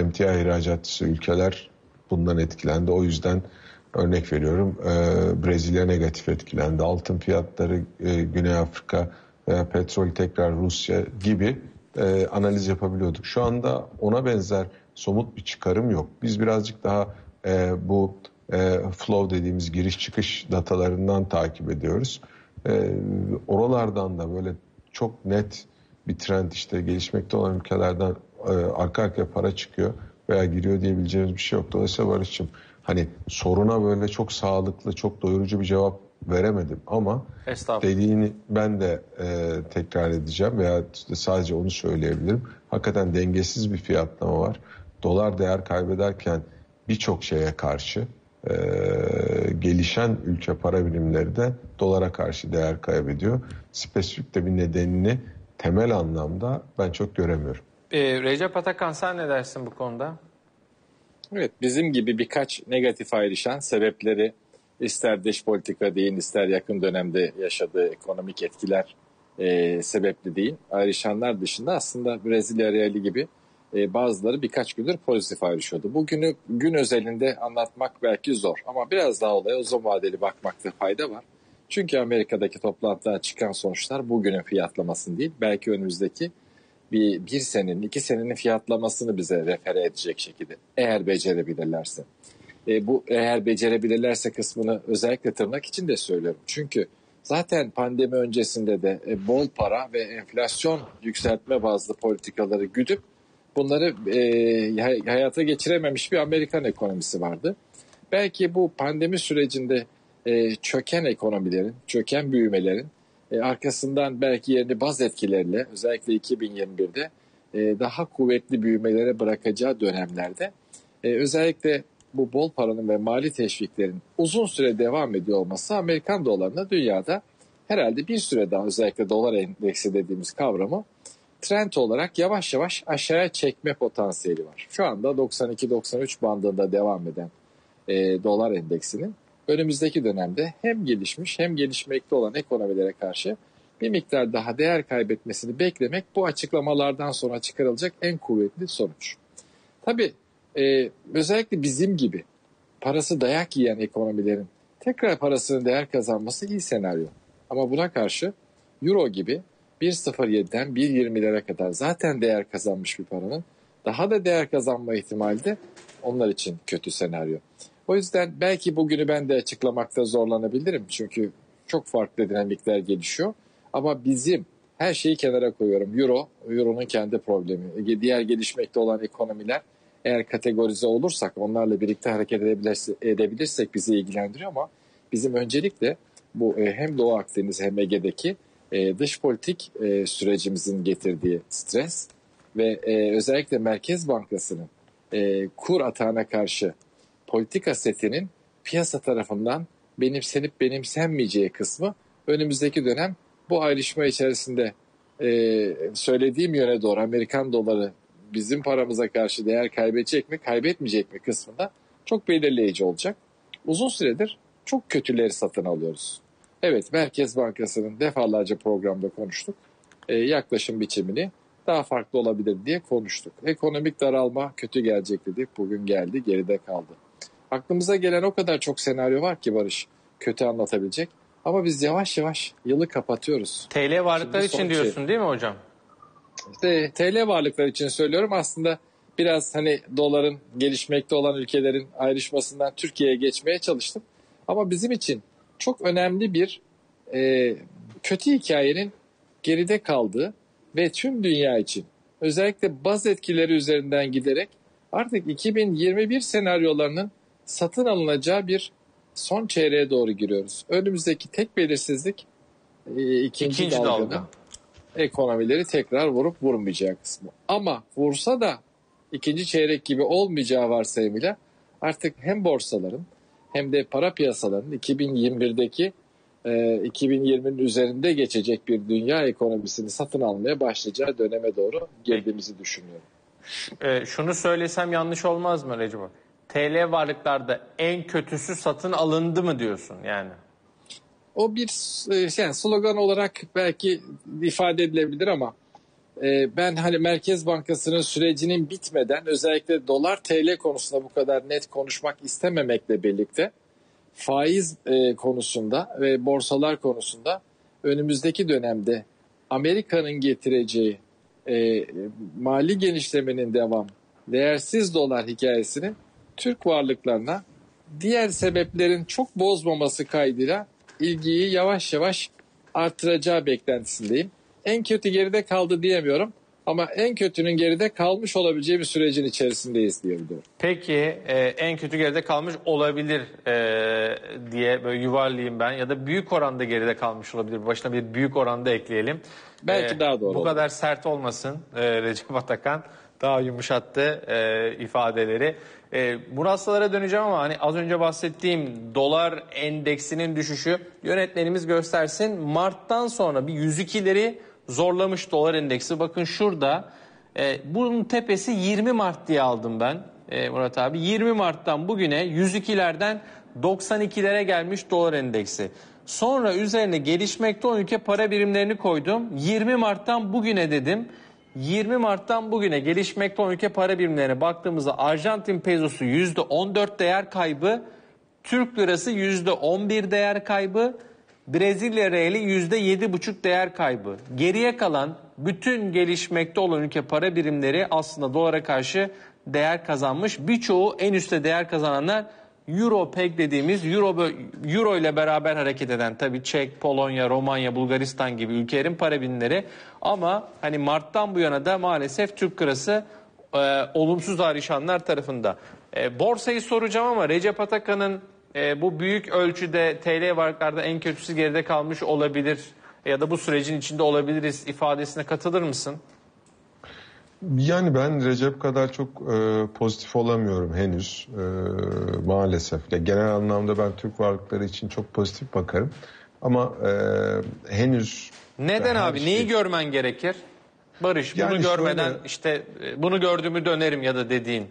emtia ihracatçısı ülkeler bundan etkilendi. O yüzden örnek veriyorum, e, Brezilya negatif etkilendi. Altın fiyatları, e, Güney Afrika, e, petrol tekrar Rusya gibi e, analiz yapabiliyorduk. Şu anda ona benzer somut bir çıkarım yok. Biz birazcık daha e, bu e, flow dediğimiz giriş çıkış datalarından takip ediyoruz. E, oralardan da böyle çok net bir trend, işte gelişmekte olan ülkelerden e, arka arkaya para çıkıyor veya giriyor diyebileceğimiz bir şey yok. Dolayısıyla Barış'cığım, hani soruna böyle çok sağlıklı, çok doyurucu bir cevap veremedim ama dediğini ben de e, tekrar edeceğim veya sadece onu söyleyebilirim. Hakikaten dengesiz bir fiyatlama var. Dolar değer kaybederken birçok şeye karşı e, gelişen ülke para birimleri de dolara karşı değer kaybediyor. Spesifik de bir nedenini temel anlamda ben çok göremiyorum. E, Recep Atakan, sen ne dersin bu konuda? Evet, bizim gibi birkaç negatif ayrışan sebepleri, ister dış politika deyin, ister yakın dönemde yaşadığı ekonomik etkiler e, sebepli deyin, ayrışanlar dışında aslında Brezilya reali gibi e, bazıları birkaç gündür pozitif ayrışıyordu. Bugünü gün özelinde anlatmak belki zor ama biraz daha olaya uzun vadeli bakmakta fayda var. Çünkü Amerika'daki toplantıdan çıkan sonuçlar bugünün fiyatlamasını değil, belki önümüzdeki bir, bir senenin, iki senenin fiyatlamasını bize refere edecek şekilde, eğer becerebilirlerse. E, bu eğer becerebilirlerse kısmını özellikle tırnak içinde söylüyorum. Çünkü zaten pandemi öncesinde de e, bol para ve enflasyon yükseltme bazlı politikaları güdüp bunları e, hayata geçirememiş bir Amerikan ekonomisi vardı. Belki bu pandemi sürecinde e, çöken ekonomilerin, çöken büyümelerin e, arkasından belki yerini baz etkileriyle özellikle iki bin yirmi birde e, daha kuvvetli büyümelere bırakacağı dönemlerde e, özellikle bu bol paranın ve mali teşviklerin uzun süre devam ediyor olması Amerikan dolarına dünyada herhalde bir süre daha, özellikle dolar endeksi dediğimiz kavramı trend olarak yavaş yavaş aşağıya çekme potansiyeli var. Şu anda doksan iki doksan üç bandında devam eden e, dolar endeksinin önümüzdeki dönemde hem gelişmiş hem gelişmekte olan ekonomilere karşı bir miktar daha değer kaybetmesini beklemek bu açıklamalardan sonra çıkarılacak en kuvvetli sonuç. Tabii Ee, özellikle bizim gibi parası dayak yiyen ekonomilerin tekrar parasının değer kazanması iyi senaryo. Ama buna karşı euro gibi bir nokta sıfır yediden bir nokta yirmilere kadar zaten değer kazanmış bir paranın daha da değer kazanma ihtimali de onlar için kötü senaryo. O yüzden belki bugünü ben de açıklamakta zorlanabilirim. Çünkü çok farklı dinamikler gelişiyor. Ama bizim her şeyi kenara koyuyorum. Euro, Euro'nun kendi problemi. Diğer gelişmekte olan ekonomiler, eğer kategorize olursak, onlarla birlikte hareket edebilirsek bizi ilgilendiriyor ama bizim öncelikle bu hem Doğu Akdeniz hem Ege'deki dış politik sürecimizin getirdiği stres ve özellikle Merkez Bankası'nın kur atağına karşı politika setinin piyasa tarafından benimsenip benimsenmeyeceği kısmı önümüzdeki dönem bu ayrışma içerisinde söylediğim yöne doğru Amerikan doları bizim paramıza karşı değer kaybedecek mi, kaybetmeyecek mi kısmında çok belirleyici olacak. Uzun süredir çok kötüleri satın alıyoruz. Evet, Merkez Bankası'nın defalarca programda konuştuk. E, yaklaşım biçimini daha farklı olabilir diye konuştuk. Ekonomik daralma kötü gelecek dedik. Bugün geldi, geride kaldı. Aklımıza gelen o kadar çok senaryo var ki Barış, kötü anlatabilecek. Ama biz yavaş yavaş yılı kapatıyoruz. T L varlıklar için diyorsun şey, değil mi hocam? İşte T L varlıklar için söylüyorum, aslında biraz hani doların gelişmekte olan ülkelerin ayrışmasından Türkiye'ye geçmeye çalıştım. Ama bizim için çok önemli bir e, kötü hikayenin geride kaldığı ve tüm dünya için özellikle baz etkileri üzerinden giderek artık iki bin yirmi bir senaryolarının satın alınacağı bir son çeyreğe doğru giriyoruz. Önümüzdeki tek belirsizlik e, ikinci, ikinci dalganın. Dalga. Ekonomileri tekrar vurup vurmayacağı kısmı. Ama vursa da ikinci çeyrek gibi olmayacağı varsayımıyla artık hem borsaların hem de para piyasalarının iki bin yirmi birdeki iki bin yirminin üzerinde geçecek bir dünya ekonomisini satın almaya başlayacağı döneme doğru geldiğimizi düşünüyorum. E, şunu söylesem yanlış olmaz mı Recep? T L varlıklarda en kötüsü satın alındı mı diyorsun yani? O bir yani slogan olarak belki ifade edilebilir ama e, ben hani Merkez Bankası'nın sürecinin bitmeden özellikle dolar T L konusunda bu kadar net konuşmak istememekle birlikte faiz e, konusunda ve borsalar konusunda önümüzdeki dönemde Amerika'nın getireceği e, mali genişlemenin devam değersiz dolar hikayesinin Türk varlıklarına diğer sebeplerin çok bozmaması kaydıyla ilgiyi yavaş yavaş artıracağı beklentisindeyim. En kötü geride kaldı diyemiyorum ama en kötünün geride kalmış olabileceği bir sürecin içerisindeyiz diyebiliyorum. Peki e, en kötü geride kalmış olabilir e, diye böyle yuvarlayayım ben, ya da büyük oranda geride kalmış olabilir. Başına bir büyük oranda ekleyelim. Belki e, daha doğru. Bu olur. Kadar sert olmasın e, Recep Atakan. Daha yumuşattı e, ifadeleri. E, Murat Salar'a döneceğim ama hani az önce bahsettiğim dolar endeksinin düşüşü yönetmenimiz göstersin. Mart'tan sonra bir yüz ikileri zorlamış dolar endeksi. Bakın şurada e, bunun tepesi yirmi Mart diye aldım ben e, Murat abi. yirmi Mart'tan bugüne yüz ikilerden doksan ikilere gelmiş dolar endeksi. Sonra üzerine gelişmekte olan ülke para birimlerini koydum. yirmi Mart'tan bugüne dedim. yirmi Mart'tan bugüne gelişmekte olan ülke para birimlerine baktığımızda Arjantin pezosu yüzde on dört değer kaybı, Türk lirası yüzde on bir değer kaybı, Brezilya reali yüzde yedi buçuk değer kaybı. Geriye kalan bütün gelişmekte olan ülke para birimleri aslında dolara karşı değer kazanmış. Birçoğu en üstte değer kazananlar Euro peg dediğimiz Euro, Euro ile beraber hareket eden tabii Çek, Polonya, Romanya, Bulgaristan gibi ülkelerin para birimleri. Ama hani Mart'tan bu yana da maalesef Türk lirası e, olumsuz ayrışanlar tarafında. E, borsayı soracağım ama Recep Atakan'ın e, bu büyük ölçüde T L varlıklarda en kötüsü geride kalmış olabilir ya da bu sürecin içinde olabiliriz ifadesine katılır mısın? Yani ben Recep kadar çok e, pozitif olamıyorum henüz e, maalesef. Yani genel anlamda ben Türk varlıkları için çok pozitif bakarım ama e, henüz... Neden abi? Şey... Neyi görmen gerekir? Barış yani bunu görmeden şöyle... işte bunu gördüğümü dönerim ya da dediğin.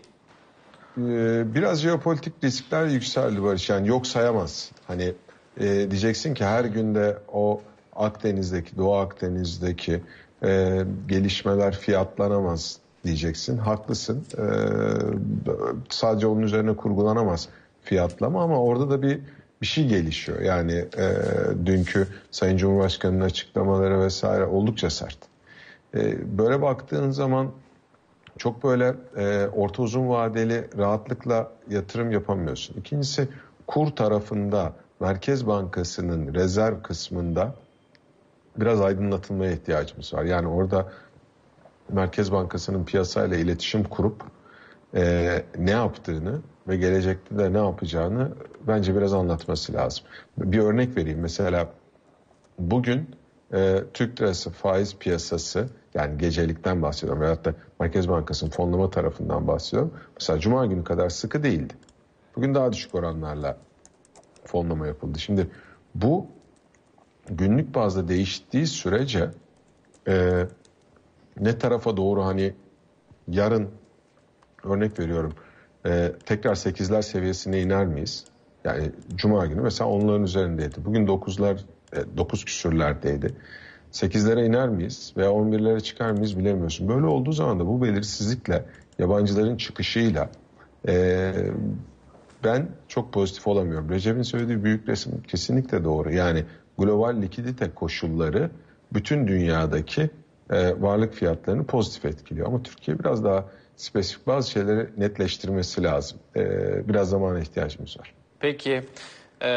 E, biraz jeopolitik riskler yükseldi Barış, yani yok sayamaz. Hani e, diyeceksin ki her günde o Akdeniz'deki, Doğu Akdeniz'deki... Ee, gelişmeler fiyatlanamaz diyeceksin. Haklısın. Ee, sadece onun üzerine kurgulanamaz fiyatlama ama orada da bir bir şey gelişiyor. Yani e, dünkü Sayın Cumhurbaşkanı'nın açıklamaları vesaire oldukça sert. Ee, böyle baktığın zaman çok böyle e, orta uzun vadeli rahatlıkla yatırım yapamıyorsun. İkincisi kur tarafında Merkez Bankası'nın rezerv kısmında biraz aydınlatılmaya ihtiyacımız var. Yani orada Merkez Bankası'nın piyasayla iletişim kurup e, ne yaptığını ve gelecekte de ne yapacağını bence biraz anlatması lazım. Bir örnek vereyim. Mesela bugün e, Türk lirası faiz piyasası, yani gecelikten bahsediyorum veyahut da Merkez Bankası'nın fonlama tarafından bahsediyorum. Mesela Cuma günü kadar sıkı değildi. Bugün daha düşük oranlarla fonlama yapıldı. Şimdi bu günlük bazda değiştiği sürece e, ne tarafa doğru, hani yarın örnek veriyorum e, tekrar sekizler seviyesine iner miyiz? Yani Cuma günü mesela onların üzerindeydi. Bugün dokuzlar, dokuz küsürlerdeydi. sekizlere iner miyiz veya on birlere çıkar mıyız bilemiyorsun. Böyle olduğu zaman da bu belirsizlikle, yabancıların çıkışıyla e, ben çok pozitif olamıyorum. Recep'in söylediği büyük resim kesinlikle doğru. Yani global likidite koşulları bütün dünyadaki e, varlık fiyatlarını pozitif etkiliyor. Ama Türkiye biraz daha spesifik bazı şeyleri netleştirmesi lazım. E, biraz zamana ihtiyacımız var. Peki e,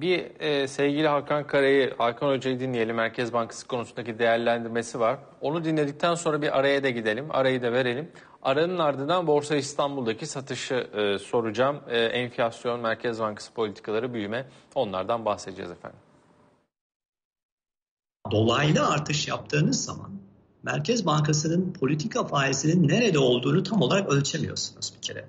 bir e, sevgili Hakan Kara'yı, Hakan Hoca'yı dinleyelim. Merkez Bankası konusundaki değerlendirmesi var. Onu dinledikten sonra bir araya da gidelim. Arayı da verelim. Aranın ardından Borsa İstanbul'daki satışı e, soracağım. E, enflasyon, Merkez Bankası politikaları, büyüme, onlardan bahsedeceğiz efendim. Dolaylı artış yaptığınız zaman Merkez Bankası'nın politika faizinin nerede olduğunu tam olarak ölçemiyorsunuz bir kere.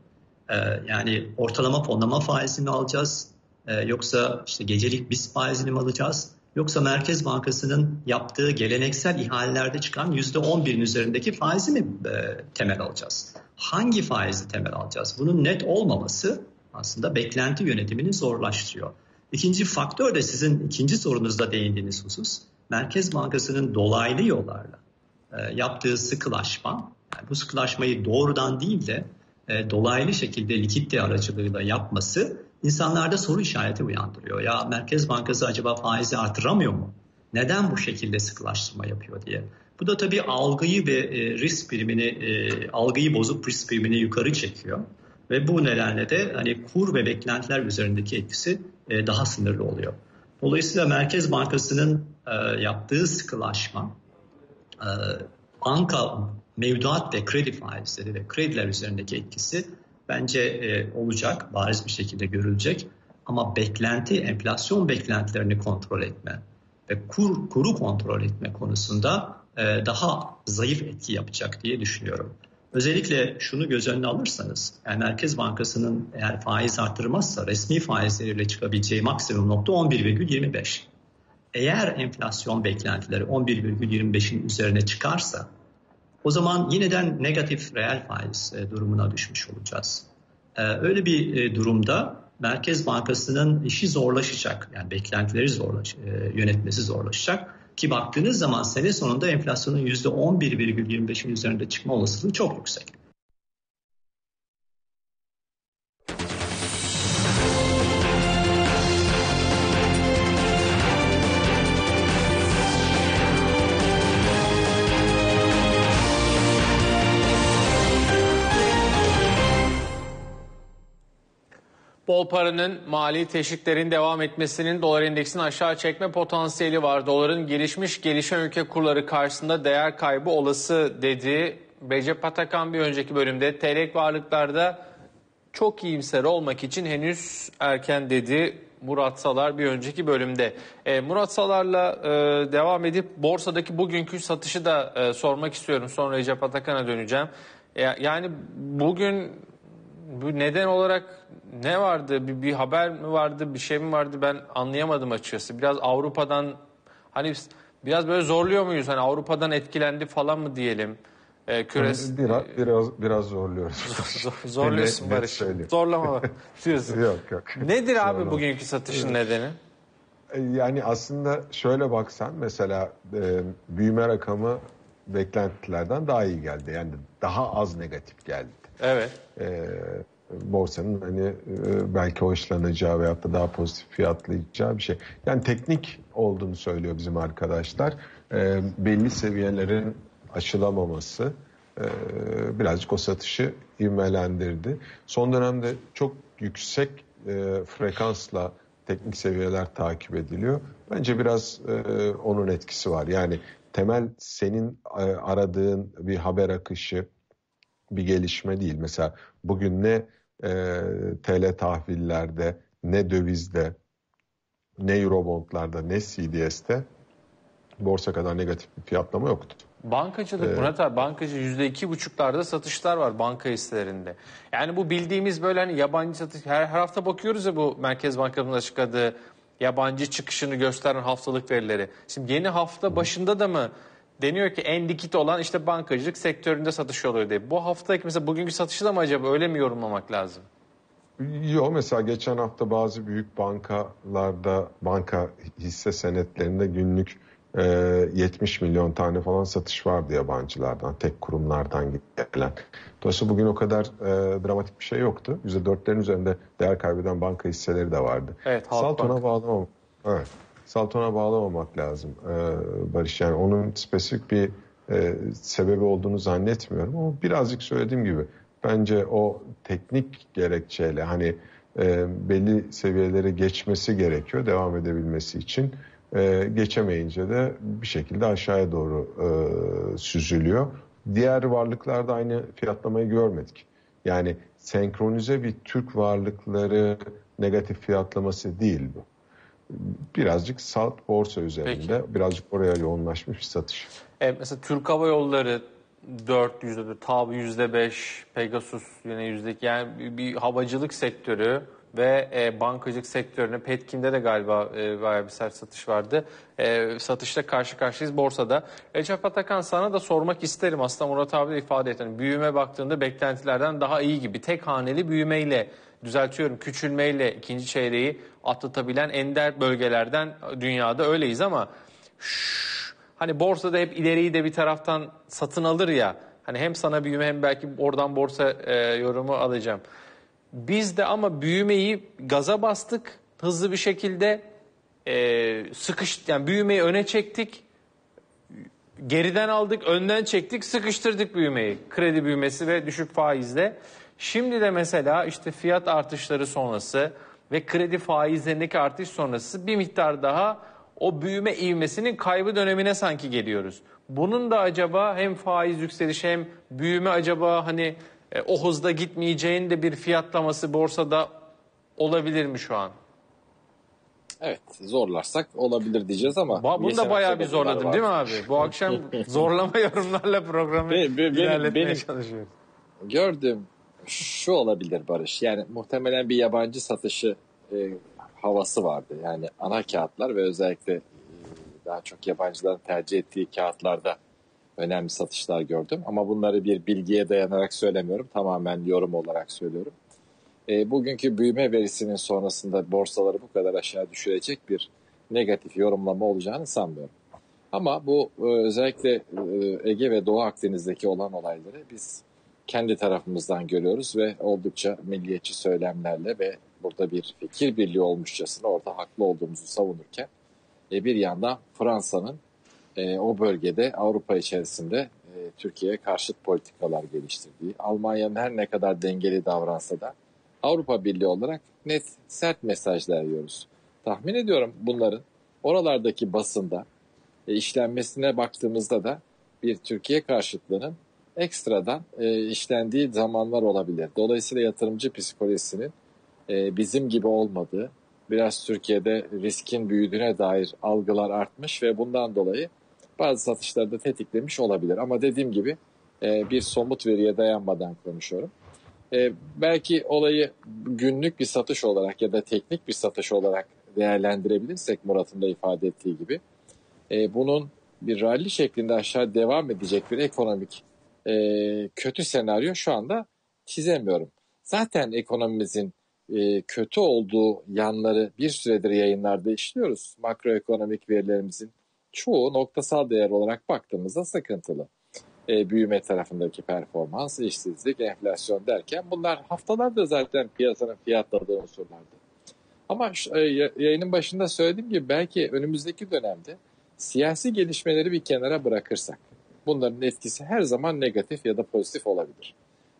Ee, yani ortalama fonlama faizini alacağız, ee, yoksa işte gecelik BIST faizini mi alacağız, yoksa Merkez Bankası'nın yaptığı geleneksel ihalelerde çıkan yüzde on birin üzerindeki faizi mi e, temel alacağız? Hangi faizi temel alacağız? Bunun net olmaması aslında beklenti yönetimini zorlaştırıyor. İkinci faktör de sizin ikinci sorunuzda değindiğiniz husus. Merkez Bankası'nın dolaylı yollarla e, yaptığı sıkılaşma, yani bu sıkılaşmayı doğrudan değil de e, dolaylı şekilde likidite aracılığıyla yapması insanlarda soru işareti uyandırıyor. Ya Merkez Bankası acaba faizi artıramıyor mu? Neden bu şekilde sıkılaştırma yapıyor diye. Bu da tabii algıyı ve e, risk primini, e, algıyı bozup risk primini yukarı çekiyor. Ve bu nedenle de hani kur ve beklentiler üzerindeki etkisi e, daha sınırlı oluyor. Dolayısıyla Merkez Bankası'nın e, yaptığı sıkılaşma, e, banka mevduat ve kredi faizleri ve krediler üzerindeki etkisi bence e, olacak, bariz bir şekilde görülecek. Ama beklenti, enflasyon beklentilerini kontrol etme ve kur, kuru kontrol etme konusunda e, daha zayıf etki yapacak diye düşünüyorum. Özellikle şunu göz önüne alırsanız, yani Merkez Bankası'nın eğer faiz artırmazsa resmi faizleriyle çıkabileceği maksimum nokta on bir virgül yirmi beş. Eğer enflasyon beklentileri on bir virgül yirmi beşin üzerine çıkarsa o zaman yeniden negatif reel faiz durumuna düşmüş olacağız. Öyle bir durumda Merkez Bankası'nın işi zorlaşacak, yani beklentileri zorlaş, yönetmesi zorlaşacak. Ki baktığınız zaman sene sonunda enflasyonun yüzde on bir virgül yirmi beşin üzerinde çıkma olasılığı çok yüksek. Bol paranın mali teşviklerin devam etmesinin dolar endeksini aşağı çekme potansiyeli var. Doların gelişmiş gelişen ülke kurları karşısında değer kaybı olası dedi Recep Atakan bir önceki bölümde. T L varlıklarda çok iyimser olmak için henüz erken dedi Murat Salar bir önceki bölümde. E, Murat Salar'la e, devam edip borsadaki bugünkü satışı da e, sormak istiyorum. Sonra Recep Atakan'a döneceğim. E, yani bugün bu neden olarak ne vardı? Bir, bir haber mi vardı? Bir şey mi vardı? Ben anlayamadım açıkçası. Biraz Avrupa'dan hani biraz böyle zorluyor muyuz? Hani Avrupa'dan etkilendi falan mı diyelim? Ee, küres... biraz, biraz biraz zorluyoruz. Zor, zorluyorsun Barış. Zorlama diyorsun. Yok yok. Nedir abi Zorlama. Bugünkü satışın nedeni? Yani aslında şöyle baksan mesela e, büyüme rakamı beklentilerden daha iyi geldi. Yani daha az negatif geldi. Evet. Ee, borsanın hani e, belki hoşlanacağı veyahut da daha pozitif fiyatlayacağı bir şey. Yani teknik olduğunu söylüyor bizim arkadaşlar. E, belli seviyelerin aşılamaması e, birazcık o satışı ivmelendirdi. Son dönemde çok yüksek e, frekansla teknik seviyeler takip ediliyor. Bence biraz e, onun etkisi var. Yani temel senin e, aradığın bir haber akışı, bir gelişme değil. Mesela bugün ne e, T L tahvillerde, ne dövizde, ne Eurobond'larda, ne C D S'te borsa kadar negatif bir fiyatlama yoktu. Bankacılık ee, Murat abi, bankacı yüzde iki buçuklarda satışlar var banka hisselerinde. Yani bu bildiğimiz böyle hani yabancı satış, her, her hafta bakıyoruz ya bu Merkez Bankası'nın açıkladığı yabancı çıkışını gösteren haftalık verileri. Şimdi yeni hafta başında da mı deniyor ki en likit olan işte bankacılık sektöründe satış oluyor diye. Bu haftaki mesela bugünkü satışı da mı acaba öyle mi yorumlamak lazım? Yok, mesela geçen hafta bazı büyük bankalarda banka hisse senetlerinde günlük e, yetmiş milyon tane falan satış vardı yabancılardan, tek kurumlardan gelen. Dolayısıyla bugün o kadar e, dramatik bir şey yoktu. yüzde dörtlerin üzerinde değer kaybeden banka hisseleri de vardı. Evet, Salton'a bağlamam. Evet. Saltona bağlamamak lazım ee, Barış. Yani onun spesifik bir e, sebebi olduğunu zannetmiyorum. Ama birazcık söylediğim gibi bence o teknik gerekçeyle hani e, belli seviyelere geçmesi gerekiyor devam edebilmesi için. E, geçemeyince de bir şekilde aşağıya doğru e, süzülüyor. Diğer varlıklarda aynı fiyatlamayı görmedik. Yani senkronize bir Türk varlıkları negatif fiyatlaması değil bu. Birazcık salt borsa üzerinde, peki, birazcık oraya yoğunlaşmış bir satış. Evet, mesela Türk Hava Yolları dört yüzde dört, T A V yüzde beş, Pegasus yine yüzde iki. Yani bir havacılık sektörü ve e, bankacılık sektörüne, Petkim'de de galiba e, bayağı bir sert satış vardı. E, satışta karşı karşıyayız borsada. Recep Atakan, sana da sormak isterim aslında, Murat abi de ifade etti. Yani büyüme baktığında beklentilerden daha iyi gibi. Tek haneli büyümeyle, düzeltiyorum küçülmeyle ikinci çeyreği atlatabilen ender bölgelerden dünyada öyleyiz ama şş, hani borsada hep ileriyi de bir taraftan satın alır ya. Hani hem sana büyüme hem belki oradan borsa e, yorumu alacağım. Biz de ama büyümeyi gaza bastık hızlı bir şekilde. E, sıkış, yani büyümeyi öne çektik. Geriden aldık, önden çektik, sıkıştırdık büyümeyi. Kredi büyümesi ve düşük faizle. Şimdi de mesela işte fiyat artışları sonrası ve kredi faizlerindeki artış sonrası bir miktar daha o büyüme ivmesinin kaybı dönemine sanki geliyoruz. Bunun da acaba hem faiz yükselişi hem büyüme acaba hani e, o hızda gitmeyeceğin de bir fiyatlaması borsada olabilir mi şu an? Evet, zorlarsak olabilir diyeceğiz ama... Bunu da bayağı bir zorladım var. Değil mi abi? Bu akşam zorlama yorumlarla programı be, be, ilerletmeye benim, çalışıyorum. Gördüğüm şu olabilir Barış. Yani muhtemelen bir yabancı satışı e, havası vardı. Yani ana kağıtlar ve özellikle e, daha çok yabancıların tercih ettiği kağıtlarda önemli satışlar gördüm. Ama bunları bir bilgiye dayanarak söylemiyorum. Tamamen yorum olarak söylüyorum. Bugünkü büyüme verisinin sonrasında borsaları bu kadar aşağı düşürecek bir negatif yorumlama olacağını sanmıyorum. Ama bu özellikle Ege ve Doğu Akdeniz'deki olan olayları biz kendi tarafımızdan görüyoruz ve oldukça milliyetçi söylemlerle ve burada bir fikir birliği olmuşçasına orada haklı olduğumuzu savunurken bir yandan Fransa'nın o bölgede Avrupa içerisinde Türkiye'ye karşıt politikalar geliştirdiği, Almanya'nın her ne kadar dengeli davransa da Avrupa Birliği olarak net, sert mesajlar yiyoruz. Tahmin ediyorum bunların oralardaki basında e, işlenmesine baktığımızda da bir Türkiye karşıtlığının ekstradan e, işlendiği zamanlar olabilir. Dolayısıyla yatırımcı psikolojisinin e, bizim gibi olmadığı, biraz Türkiye'de riskin büyüdüğüne dair algılar artmış ve bundan dolayı bazı satışları da tetiklemiş olabilir. Ama dediğim gibi e, bir somut veriye dayanmadan konuşuyorum. Ee, belki olayı günlük bir satış olarak ya da teknik bir satış olarak değerlendirebilirsek Murat'ın da ifade ettiği gibi e, bunun bir rally şeklinde aşağı devam edecek bir ekonomik e, kötü senaryo şu anda çizemiyorum. Zaten ekonomimizin e, kötü olduğu yanları bir süredir yayınlarda işliyoruz. Makroekonomik verilerimizin çoğu noktasal değer olarak baktığımızda sıkıntılı. Büyüme tarafındaki performans, işsizlik, enflasyon derken bunlar haftalarda zaten piyasanın fiyatladığı unsurlardı. Ama yayının başında söylediğim gibi belki önümüzdeki dönemde siyasi gelişmeleri bir kenara bırakırsak bunların etkisi her zaman negatif ya da pozitif olabilir.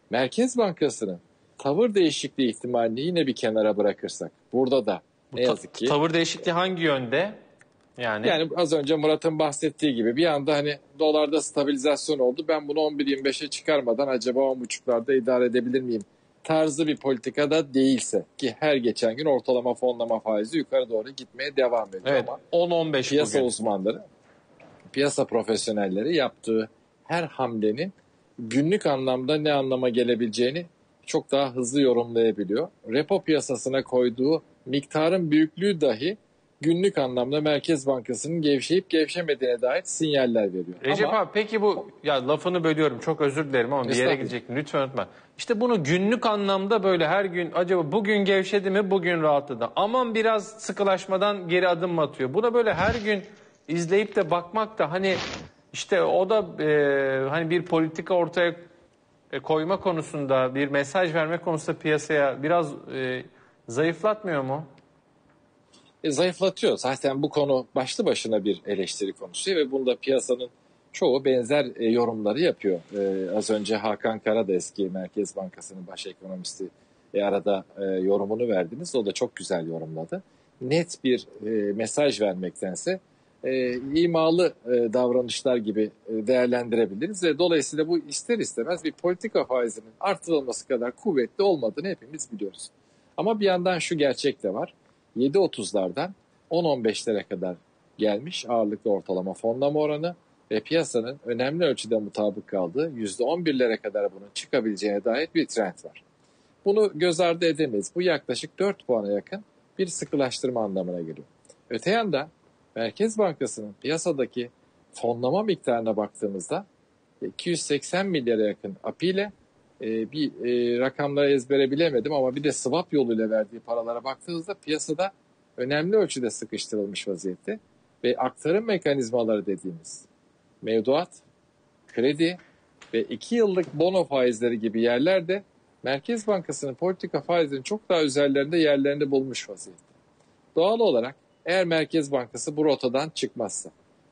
Merkez Bankası'nın tavır değişikliği ihtimalini yine bir kenara bırakırsak burada da ne yazık ki... Tavır değişikliği hangi yönde? Yani. yani az önce Murat'ın bahsettiği gibi bir anda hani dolarda stabilizasyon oldu. Ben bunu on bir yirmi beşe çıkarmadan acaba on buçuklarda idare edebilir miyim? Tarzı bir politikada değilse ki her geçen gün ortalama fonlama faizi yukarı doğru gitmeye devam ediyor. Evet, on on beş piyasa bugün. Uzmanları, piyasa profesyonelleri yaptığı her hamlenin günlük anlamda ne anlama gelebileceğini çok daha hızlı yorumlayabiliyor. Repo piyasasına koyduğu miktarın büyüklüğü dahi günlük anlamda Merkez Bankası'nın gevşeyip gevşemediğine dair sinyaller veriyor. Recep ama... abi peki bu, ya lafını bölüyorum çok özür dilerim ama bir yere gidecektim lütfen unutma. İşte bunu günlük anlamda böyle her gün acaba bugün gevşedi mi bugün rahatladı. Aman biraz sıkılaşmadan geri adım mı atıyor? Buna böyle her gün izleyip de bakmak da hani işte o da e, hani bir politika ortaya koyma konusunda bir mesaj verme konusunda piyasaya biraz e, zayıflatmıyor mu? E, zayıflatıyor. Zaten bu konu başlı başına bir eleştiri konusu ve bunda piyasanın çoğu benzer e, yorumları yapıyor. E, az önce Hakan Kara da eski Merkez Bankası'nın baş ekonomisti e, arada e, yorumunu verdiniz. O da çok güzel yorumladı. Net bir e, mesaj vermektense e, imalı e, davranışlar gibi e, değerlendirebiliriz ve dolayısıyla bu ister istemez bir politika faizinin artırılması kadar kuvvetli olmadığını hepimiz biliyoruz. Ama bir yandan şu gerçek de var. yedi otuzlardan on on beşlere kadar gelmiş ağırlıklı ortalama fonlama oranı ve piyasanın önemli ölçüde mutabık kaldığı yüzde on birlere kadar bunun çıkabileceğine dair bir trend var. Bunu göz ardı edemeyiz. Bu yaklaşık dört puana yakın bir sıkılaştırma anlamına geliyor. Öte yandan Merkez Bankası'nın piyasadaki fonlama miktarına baktığımızda iki yüz seksen milyara yakın A P I ile Ee, bir e, rakamları ezbere bilemedim ama bir de swap yoluyla verdiği paralara baktığınızda piyasada önemli ölçüde sıkıştırılmış vaziyette ve aktarım mekanizmaları dediğimiz mevduat, kredi ve iki yıllık bono faizleri gibi yerlerde Merkez Bankası'nın politika faizinin çok daha üzerlerinde yerlerinde bulmuş vaziyette. Doğal olarak eğer Merkez Bankası bu rotadan çıkmazsa,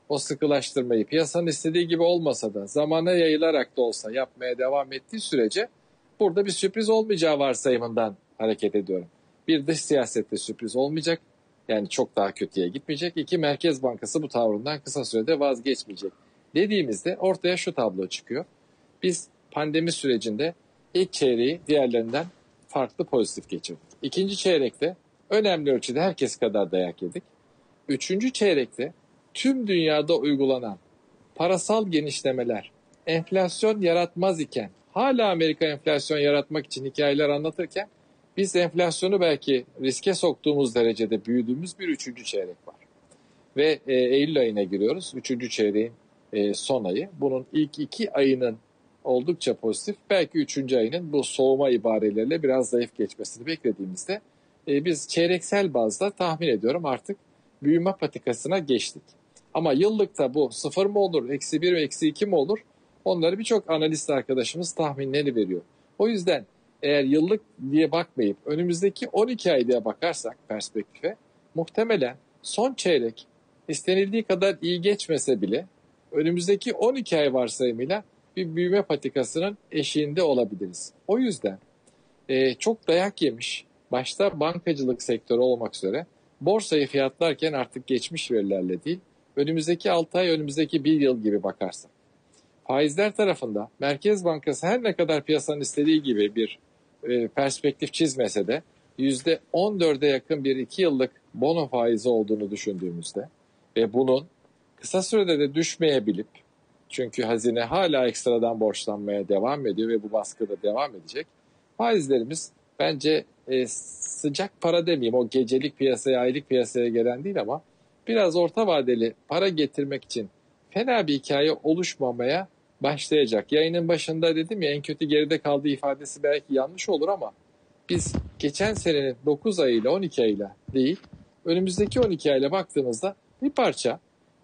o sıkılaştırmayı piyasanın istediği gibi olmasa da zamana yayılarak da olsa yapmaya devam ettiği sürece burada bir sürpriz olmayacağı varsayımından hareket ediyorum. Bir, dış siyasette sürpriz olmayacak, yani çok daha kötüye gitmeyecek. İki, Merkez Bankası bu tavrından kısa sürede vazgeçmeyecek dediğimizde ortaya şu tablo çıkıyor. Biz pandemi sürecinde ilk çeyreği diğerlerinden farklı pozitif geçirdik. İkinci çeyrekte önemli ölçüde herkes kadar dayak yedik. Üçüncü çeyrekte tüm dünyada uygulanan parasal genişlemeler enflasyon yaratmaz iken, hala Amerika enflasyon yaratmak için hikayeler anlatırken biz enflasyonu belki riske soktuğumuz derecede büyüdüğümüz bir üçüncü çeyrek var. Ve e, Eylül ayına giriyoruz. Üçüncü çeyreğin e, son ayı. Bunun ilk iki ayının oldukça pozitif, belki üçüncü ayının bu soğuma ibareleriyle biraz zayıf geçmesini beklediğimizde e, biz çeyreksel bazda tahmin ediyorum artık büyüme patikasına geçtik. Ama yıllıkta bu sıfır mı olur, eksi bir mi, eksi iki mi olur? Onları birçok analist arkadaşımız tahminleri veriyor. O yüzden eğer yıllık diye bakmayıp önümüzdeki on iki ay diye bakarsak perspektife, muhtemelen son çeyrek istenildiği kadar iyi geçmese bile önümüzdeki on iki ay varsayımıyla bir büyüme patikasının eşiğinde olabiliriz. O yüzden e, çok dayak yemiş, başta bankacılık sektörü olmak üzere borsayı fiyatlarken artık geçmiş verilerle değil, önümüzdeki altı ay, önümüzdeki bir yıl gibi bakarsak. Faizler tarafında Merkez Bankası her ne kadar piyasanın istediği gibi bir e, perspektif çizmese de yüzde on dörde yakın bir iki yıllık bono faizi olduğunu düşündüğümüzde ve bunun kısa sürede de düşmeyebilip, çünkü hazine hala ekstradan borçlanmaya devam ediyor ve bu baskı da devam edecek. Faizlerimiz bence e, sıcak para demeyeyim, o gecelik piyasaya, aylık piyasaya gelen değil ama biraz orta vadeli para getirmek için fena bir hikaye oluşmamaya başlayacak. Yayının başında dedim ya, en kötü geride kaldığı ifadesi belki yanlış olur ama biz geçen senenin dokuz ayıyla on iki ayıyla değil, önümüzdeki on iki ayla baktığımızda bir parça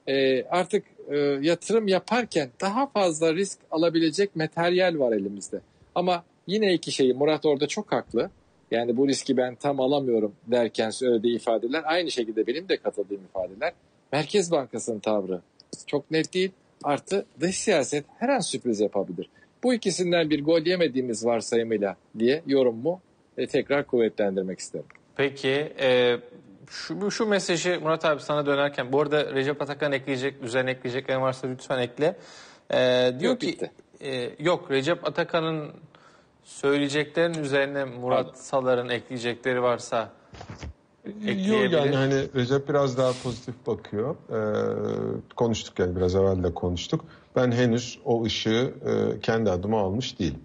e, artık e, yatırım yaparken daha fazla risk alabilecek materyal var elimizde. Ama yine iki şeyi, Murat orada çok haklı. Yani bu riski ben tam alamıyorum derken söylediği ifadeler, aynı şekilde benim de katıldığım ifadeler. Merkez Bankası'nın tavrı çok net değil, artı dış siyaset her an sürpriz yapabilir. Bu ikisinden bir gol yemediğimiz varsayımıyla diye yorumumu e, tekrar kuvvetlendirmek isterim. Peki e, şu, şu mesajı Murat abi sana dönerken, bu arada Recep Atakan ekleyecek, üzerine ekleyeceklerin varsa lütfen ekle. E, diyor yok, ki e, yok Recep Atakan'ın söyleyeceklerin üzerine Murat Pardon. Salar'ın ekleyecekleri varsa... Yok yani hani Recep biraz daha pozitif bakıyor. Ee, konuştuk yani biraz evvel de konuştuk. Ben henüz o ışığı e, kendi adıma almış değilim.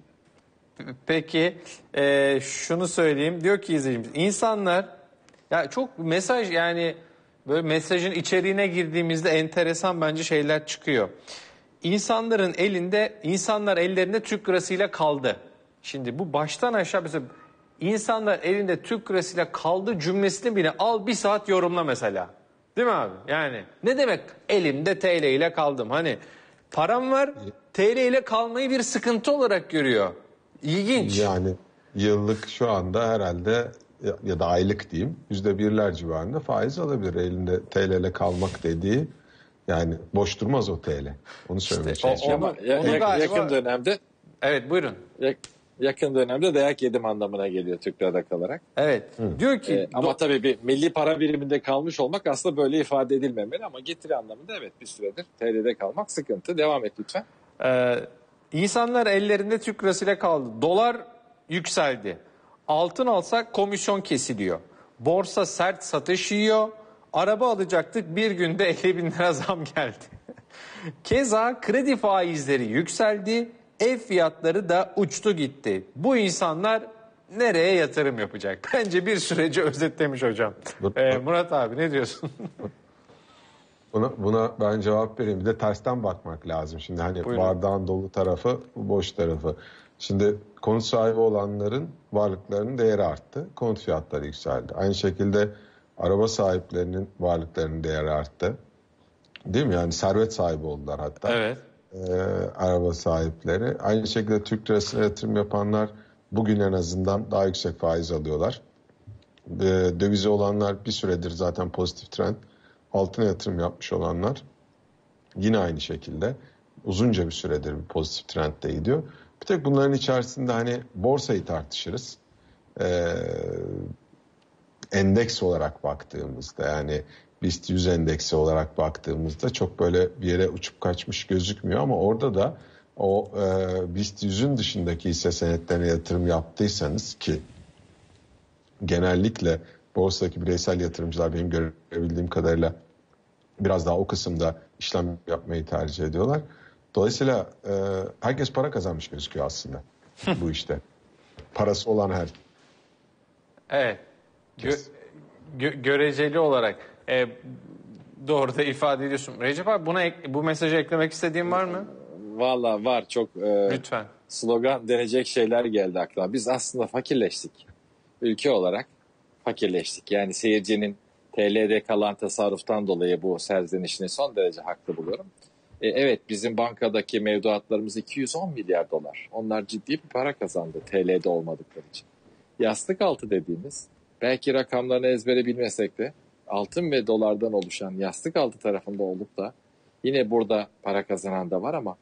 Peki e, şunu söyleyeyim. Diyor ki izleyicimiz, insanlar ya çok mesaj, yani böyle mesajın içeriğine girdiğimizde enteresan bence şeyler çıkıyor. İnsanların elinde, insanlar ellerinde Türk lirasıyla kaldı. Şimdi bu baştan aşağı mesela, İnsanlar elinde Türk lirasıyla kaldı cümlesini bile al bir saat yorumla mesela. Değil mi abi? Yani ne demek elimde T L ile kaldım? Hani param var, T L ile kalmayı bir sıkıntı olarak görüyor. İlginç. Yani yıllık şu anda herhalde ya da aylık diyeyim yüzde birler civarında faiz alabilir. Elinde T L ile kalmak dediği, yani boş durmaz o T L. Onu söylemeye çalışıyorum. İşte, ya, ya, galiba... Yakın dönemde. Evet buyurun. Yak... Yakın dönemde dayak yedim anlamına geliyor Türk lirada kalarak. Evet. Hı. Diyor ki ee, ama tabii bir milli para biriminde kalmış olmak aslında böyle ifade edilmemeli ama getiri anlamında evet bir süredir T L'de kalmak sıkıntı. Devam et lütfen. Ee, insanlar ellerinde Türk lirasıyla kaldı. Dolar yükseldi. Altın alsak komisyon kesiliyor. Borsa sert satış yiyor. Araba alacaktık, bir günde elli bin lira zam geldi. Keza kredi faizleri yükseldi. Ev fiyatları da uçtu gitti. Bu insanlar nereye yatırım yapacak? Bence bir süreci özetlemiş hocam. Ee, Murat abi ne diyorsun? Buna, buna ben cevap vereyim. Bir de tersten bakmak lazım. Şimdi hani Buyurun. Bardağın dolu tarafı, boş tarafı. Şimdi konut sahibi olanların varlıklarının değeri arttı. Konut fiyatları yükseldi. Aynı şekilde araba sahiplerinin varlıklarının değeri arttı. değil mi? Yani servet sahibi oldular hatta. Evet. E, araba sahipleri. Aynı şekilde Türk lirasına yatırım yapanlar bugün en azından daha yüksek faiz alıyorlar. E, dövize olanlar bir süredir zaten pozitif trend. Altına yatırım yapmış olanlar yine aynı şekilde uzunca bir süredir bir pozitif trendde gidiyor. Bir tek bunların içerisinde hani borsayı tartışırız. Ee, endeks olarak baktığımızda, yani BIST yüz endeksi olarak baktığımızda çok böyle bir yere uçup kaçmış gözükmüyor ama orada da o e, BIST yüzün dışındaki hisse senetlerine yatırım yaptıysanız, ki genellikle borsadaki bireysel yatırımcılar benim görebildiğim kadarıyla biraz daha o kısımda işlem yapmayı tercih ediyorlar. Dolayısıyla e, herkes para kazanmış gözüküyor aslında bu işte. Parası olan her. Evet. Gö- gö- göreceli olarak e, doğru da ifade ediyorsun. Recep abi, buna ek- bu mesajı eklemek istediğin var mı? Vallahi var, çok e, lütfen. Slogan denecek şeyler geldi aklıma. Biz aslında fakirleştik. Ülke olarak fakirleştik. Yani seyircinin T L'de kalan tasarruftan dolayı bu serzenişini son derece haklı buluyorum. E, evet, bizim bankadaki mevduatlarımız iki yüz on milyar dolar. Onlar ciddi bir para kazandı T L'de olmadıkları için. Yastık altı dediğimiz, belki rakamlarını ezbere bilmesek de altın ve dolardan oluşan yastık altı tarafında olup da yine burada para kazanan da var ama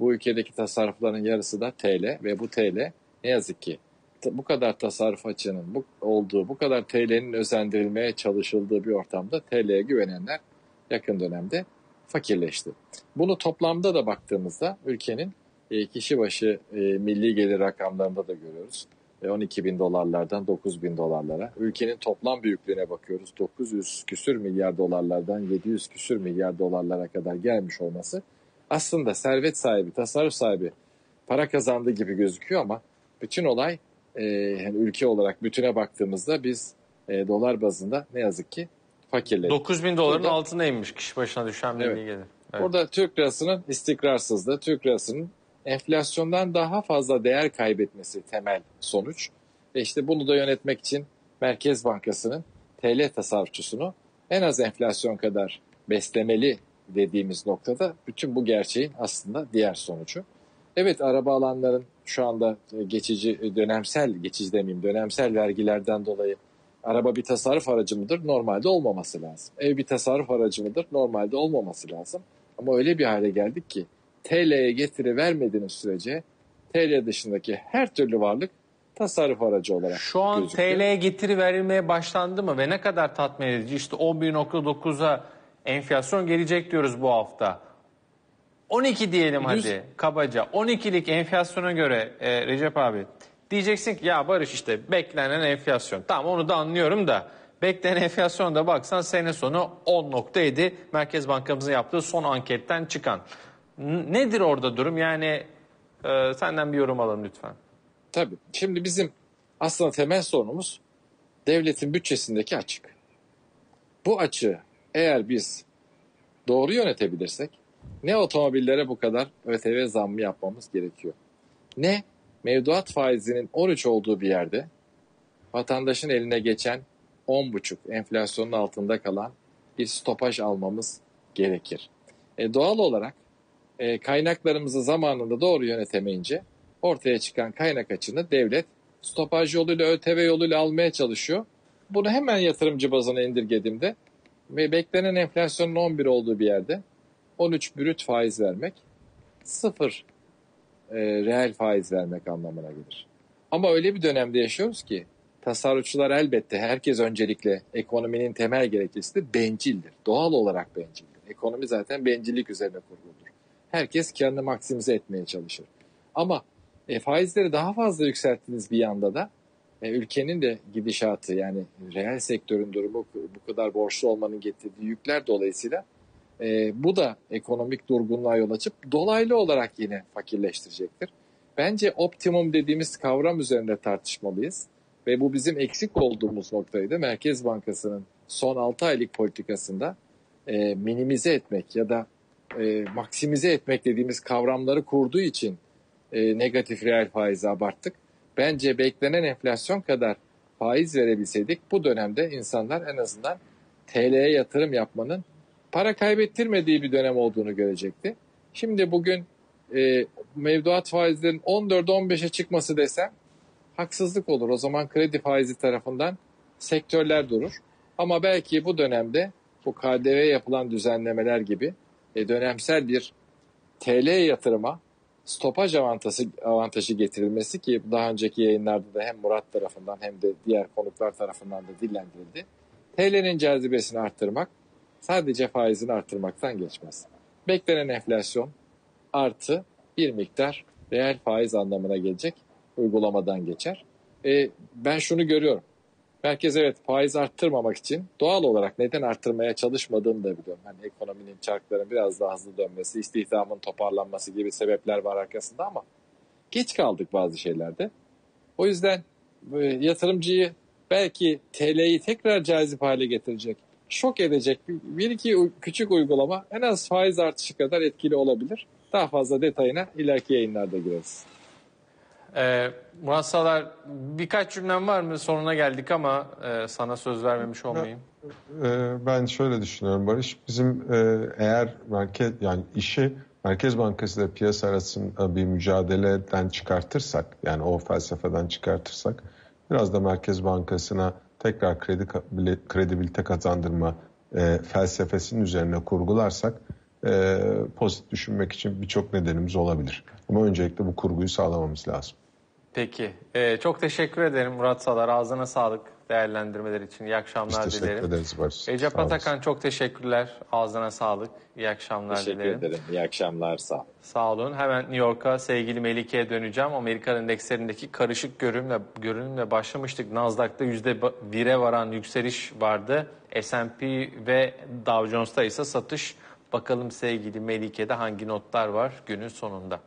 bu ülkedeki tasarrufların yarısı da T L ve bu T L ne yazık ki bu kadar tasarruf açığının bu, olduğu, bu kadar T L'nin özendirilmeye çalışıldığı bir ortamda T L'ye güvenenler yakın dönemde fakirleşti. Bunu toplamda da baktığımızda ülkenin e, kişi başı e, milli gelir rakamlarında da görüyoruz. E, on iki bin dolarlardan dokuz bin dolarlara. Ülkenin toplam büyüklüğüne bakıyoruz. dokuz yüz küsür milyar dolarlardan yedi yüz küsür milyar dolarlara kadar gelmiş olması aslında servet sahibi, tasarruf sahibi para kazandığı gibi gözüküyor ama bütün olay e, yani ülke olarak bütüne baktığımızda biz e, dolar bazında ne yazık ki fakirleştik. dokuz bin doların burada, altına inmiş kişi başına düşen milli evet. gelir. Evet. Burada Türk lirasının istikrarsızlığı, Türk lirasının enflasyondan daha fazla değer kaybetmesi temel sonuç. Ve işte bunu da yönetmek için Merkez Bankası'nın T L tasarrufçusunu en az enflasyon kadar beslemeli dediğimiz noktada bütün bu gerçeğin aslında diğer sonucu. Evet, araba alanların şu anda geçici dönemsel, geçici demeyeyim dönemsel vergilerden dolayı araba bir tasarruf aracı mıdır? Normalde olmaması lazım. Ev bir tasarruf aracı mıdır? Normalde olmaması lazım. Ama öyle bir hale geldik ki T L'ye getiri vermediğiniz sürece T L dışındaki her türlü varlık tasarruf aracı olarak şu an gözüküyor. T L'ye getiri verilmeye başlandı mı ve ne kadar tatmin edici? İşte on bir virgül dokuza enflasyon gelecek diyoruz bu hafta. on iki diyelim hadi Düz. kabaca. on ikilik enflasyona göre e, Recep abi diyeceksin ki ya Barış işte beklenen enflasyon. Tamam, onu da anlıyorum da beklenen enflasyona da baksan sene sonu on virgül yedi, Merkez Bankamızın yaptığı son anketten çıkan. Nedir orada durum? Yani e, senden bir yorum alalım lütfen. Tabii. Şimdi bizim aslında temel sorunumuz devletin bütçesindeki açık. Bu açığı eğer biz doğru yönetebilirsek ne otomobillere bu kadar ÖTV zammı yapmamız gerekiyor, ne mevduat faizinin on üç olduğu bir yerde vatandaşın eline geçen on virgül beş enflasyonun altında kalan bir stopaj almamız gerekir. E, doğal olarak E, kaynaklarımızı zamanında doğru yönetemeyince ortaya çıkan kaynak açığını devlet stopaj yoluyla, ÖTV yoluyla almaya çalışıyor. Bunu hemen yatırımcı bazına indirgediğimde ve beklenen enflasyonun on bir olduğu bir yerde on üç brüt faiz vermek, sıfır e, reel faiz vermek anlamına gelir. Ama öyle bir dönemde yaşıyoruz ki tasarrufçular elbette herkes öncelikle ekonominin temel gerekçesidir, bencildir. Doğal olarak bencildir. Ekonomi zaten bencillik üzerine kuruludur. Herkes kendini maksimize etmeye çalışır. Ama e, faizleri daha fazla yükselttiğiniz bir yanda da e, ülkenin de gidişatı, yani reel sektörün durumu, bu kadar borçlu olmanın getirdiği yükler dolayısıyla e, bu da ekonomik durgunluğa yol açıp dolaylı olarak yine fakirleştirecektir. Bence optimum dediğimiz kavram üzerinde tartışmalıyız ve bu bizim eksik olduğumuz noktaydı. Merkez Bankası'nın son altı aylık politikasında e, minimize etmek ya da E, maksimize etmek dediğimiz kavramları kurduğu için e, negatif reel faizi abarttık. Bence beklenen enflasyon kadar faiz verebilseydik bu dönemde insanlar en azından T L'ye yatırım yapmanın para kaybettirmediği bir dönem olduğunu görecekti. Şimdi bugün e, mevduat faizlerin on dörtten on beşe çıkması desem haksızlık olur. O zaman kredi faizi tarafından sektörler durur. Ama belki bu dönemde bu K D V'ye yapılan düzenlemeler gibi e, dönemsel bir T L yatırıma stopaj avantajı, avantajı getirilmesi ki daha önceki yayınlarda da hem Murat tarafından hem de diğer konuklar tarafından da dillendirildi. T L'nin cazibesini arttırmak sadece faizini arttırmaktan geçmez. Beklenen enflasyon artı bir miktar reel faiz anlamına gelecek uygulamadan geçer. E, ben şunu görüyorum. Merkez evet faiz arttırmamak için doğal olarak neden arttırmaya çalışmadığını da biliyorum. Hani ekonominin çarkların biraz daha hızlı dönmesi, istihdamın toparlanması gibi sebepler var arkasında ama geç kaldık bazı şeylerde. O yüzden yatırımcıyı belki T L'yi tekrar cazip hale getirecek, şok edecek bir iki küçük uygulama en az faiz artışı kadar etkili olabilir. Daha fazla detayına ileriki yayınlarda gireriz. Ee, Murat Salar, birkaç cümlem var mı? Sonuna geldik ama e, sana söz vermemiş olmayayım. Ben, e, ben şöyle düşünüyorum Barış. Bizim e, eğer merkez, yani işi Merkez Bankası ile piyasa arasında bir mücadeleden çıkartırsak, yani o felsefeden çıkartırsak, biraz da Merkez Bankası'na tekrar kredi kredibilite kazandırma e, felsefesinin üzerine kurgularsak e, pozitif düşünmek için birçok nedenimiz olabilir. Ama öncelikle bu kurguyu sağlamamız lazım. Peki. Ee, çok teşekkür ederim Murat Salar. Ağzına sağlık değerlendirmeler için. İyi akşamlar Biz dilerim. Teşekkür ederiz Barış. Recep Atakan çok teşekkürler. Ağzına sağlık. İyi akşamlar teşekkür dilerim. Teşekkür ederim. İyi akşamlar. Sağ olun. Sağ olun. Hemen New York'a sevgili Melike'ye döneceğim. Amerikan endekslerindeki karışık görünümle, görünümle başlamıştık. Nasdaq'ta yüzde bire varan yükseliş vardı. S and P ve Dow Jones'ta ise satış. Bakalım sevgili Melike'de hangi notlar var günün sonunda?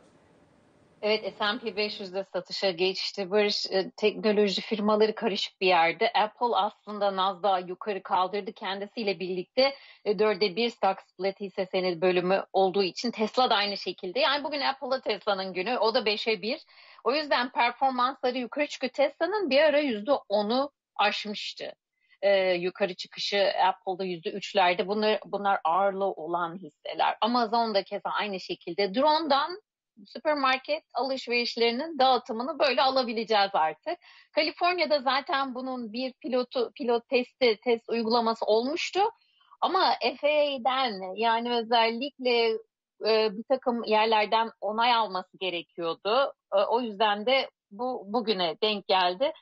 Evet, S and P beş yüz'de satışa geçti. Barış, teknoloji firmaları karışık bir yerde. Apple aslında Nasdaq'a yukarı kaldırdı kendisiyle birlikte. dörde bir stock split hisse senedi bölümü olduğu için Tesla da aynı şekilde. Yani bugün Apple'da Tesla'nın günü, o da beşe bir. O yüzden performansları yukarı çıkıyor. Tesla'nın bir ara yüzde onu aşmıştı. Ee, yukarı çıkışı Apple'da yüzde üç'lerde. Bunlar, bunlar ağırlığı olan hisseler. Amazon'da keza aynı şekilde. Drone'dan süpermarket alışverişlerinin dağıtımını böyle alabileceğiz artık. Kaliforniya'da zaten bunun bir pilotu, pilot testi, test uygulaması olmuştu. Ama F A A'den yani özellikle e, bir takım yerlerden onay alması gerekiyordu. E, o yüzden de bu bugüne denk geldi.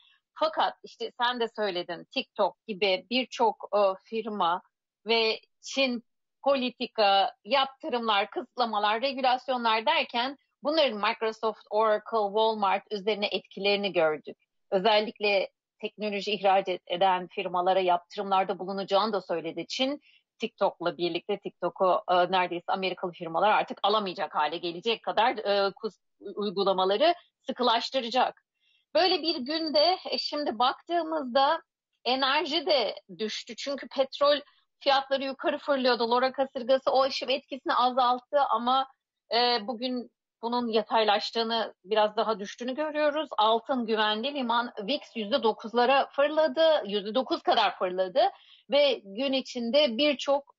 Fakat işte sen de söyledin TikTok gibi birçok e, firma ve Çin politika, yaptırımlar, kısıtlamalar, regülasyonlar derken bunların Microsoft, Oracle, Walmart üzerine etkilerini gördük. Özellikle teknoloji ihraç eden firmalara yaptırımlarda bulunacağını da söyledi Çin. TikTok'la birlikte TikTok'u e, neredeyse Amerikalı firmalar artık alamayacak hale gelecek kadar e, uygulamaları sıkılaştıracak. Böyle bir günde e, şimdi baktığımızda enerji de düştü. Çünkü petrol fiyatları yukarı fırlıyordu. Lora kasırgası o aşım etkisini azalttı ama e, bugün bunun yataylaştığını, biraz daha düştüğünü görüyoruz. Altın güvenli liman V I X yüzde dokuz'lara fırladı. yüzde dokuz kadar fırladı ve gün içinde birçok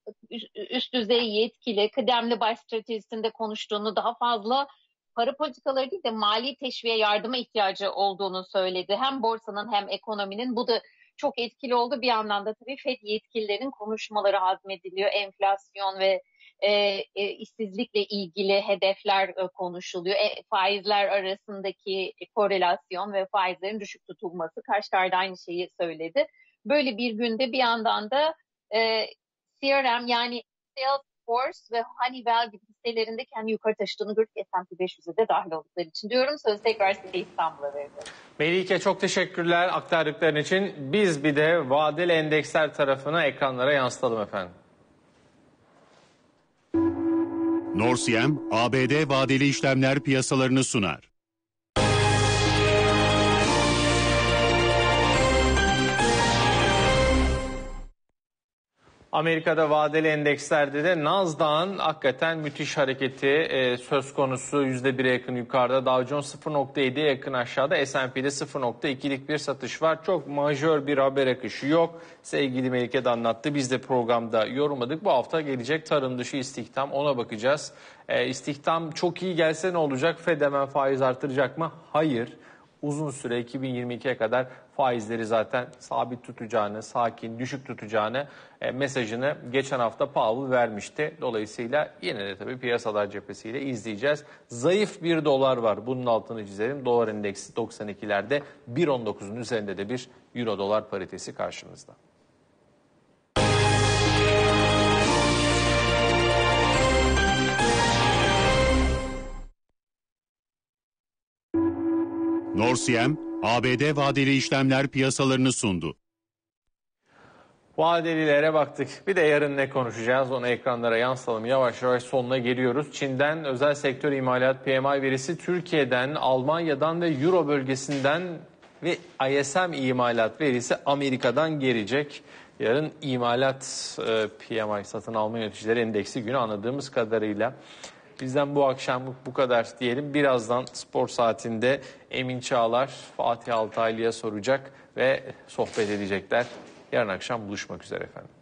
üst düzey yetkili, kıdemli baş stratejisinde konuştuğunu, daha fazla para politikaları değil de mali teşviğe, yardıma ihtiyacı olduğunu söyledi. Hem borsanın hem ekonominin. Bu da çok etkili oldu. Bir yandan da tabii F E D yetkililerin konuşmaları hazmediliyor. Enflasyon ve e, e, işsizlikle ilgili hedefler e, konuşuluyor. E, faizler arasındaki korelasyon ve faizlerin düşük tutulması. Kaşgar'da aynı şeyi söyledi. Böyle bir günde bir yandan da e, C R M yani Salesforce ve Honeywell gibi hisselerinde kendi yukarı taşıdığını gördük. S and P beş yüz'e de dahil oldukları için diyorum. Söz tekrar size İstanbul'a veriyorum. Melike çok teşekkürler aktardıkların için. Biz bir de vadeli endeksler tarafına ekranlara yansıtalım efendim. Norsiyem A B D vadeli işlemler piyasalarını sunar. Amerika'da vadeli endekslerde de Nasdaq'ın hakikaten müthiş hareketi e, söz konusu. yüzde bire yakın yukarıda, Dow Jones sıfır nokta yediye yakın aşağıda, S and P'de sıfır nokta ikilik bir satış var. Çok majör bir haber akışı yok. Sevgili Melike de anlattı, biz de programda yorumladık. Bu hafta gelecek tarım dışı istihdam, ona bakacağız. E, istihdam çok iyi gelse ne olacak? Fed hemen faiz artıracak mı? Hayır. Uzun süre iki bin yirmi ikiye kadar faizleri zaten sabit tutacağını, sakin, düşük tutacağını e, mesajını geçen hafta Powell vermişti. Dolayısıyla yine de tabii piyasalar cephesiyle izleyeceğiz. Zayıf bir dolar var. Bunun altını çizelim. Dolar endeksi doksan ikilerde, bir on dokuzun üzerinde de bir euro dolar paritesi karşımızda. Norsiyem, A B D vadeli işlemler piyasalarını sundu. Vadelilere baktık. Bir de yarın ne konuşacağız? Onu ekranlara yansıtalım. Yavaş yavaş sonuna geliyoruz. Çin'den özel sektör imalat P M I verisi, Türkiye'den, Almanya'dan ve Euro bölgesinden ve I S M imalat verisi Amerika'dan gelecek. Yarın imalat e, P M I satın alma yöneticileri endeksi günü anladığımız kadarıyla. Bizden bu akşam bu kadar diyelim. Birazdan spor saatinde Emin Çağlar Fatih Altaylı'ya soracak ve sohbet edecekler. Yarın akşam buluşmak üzere efendim.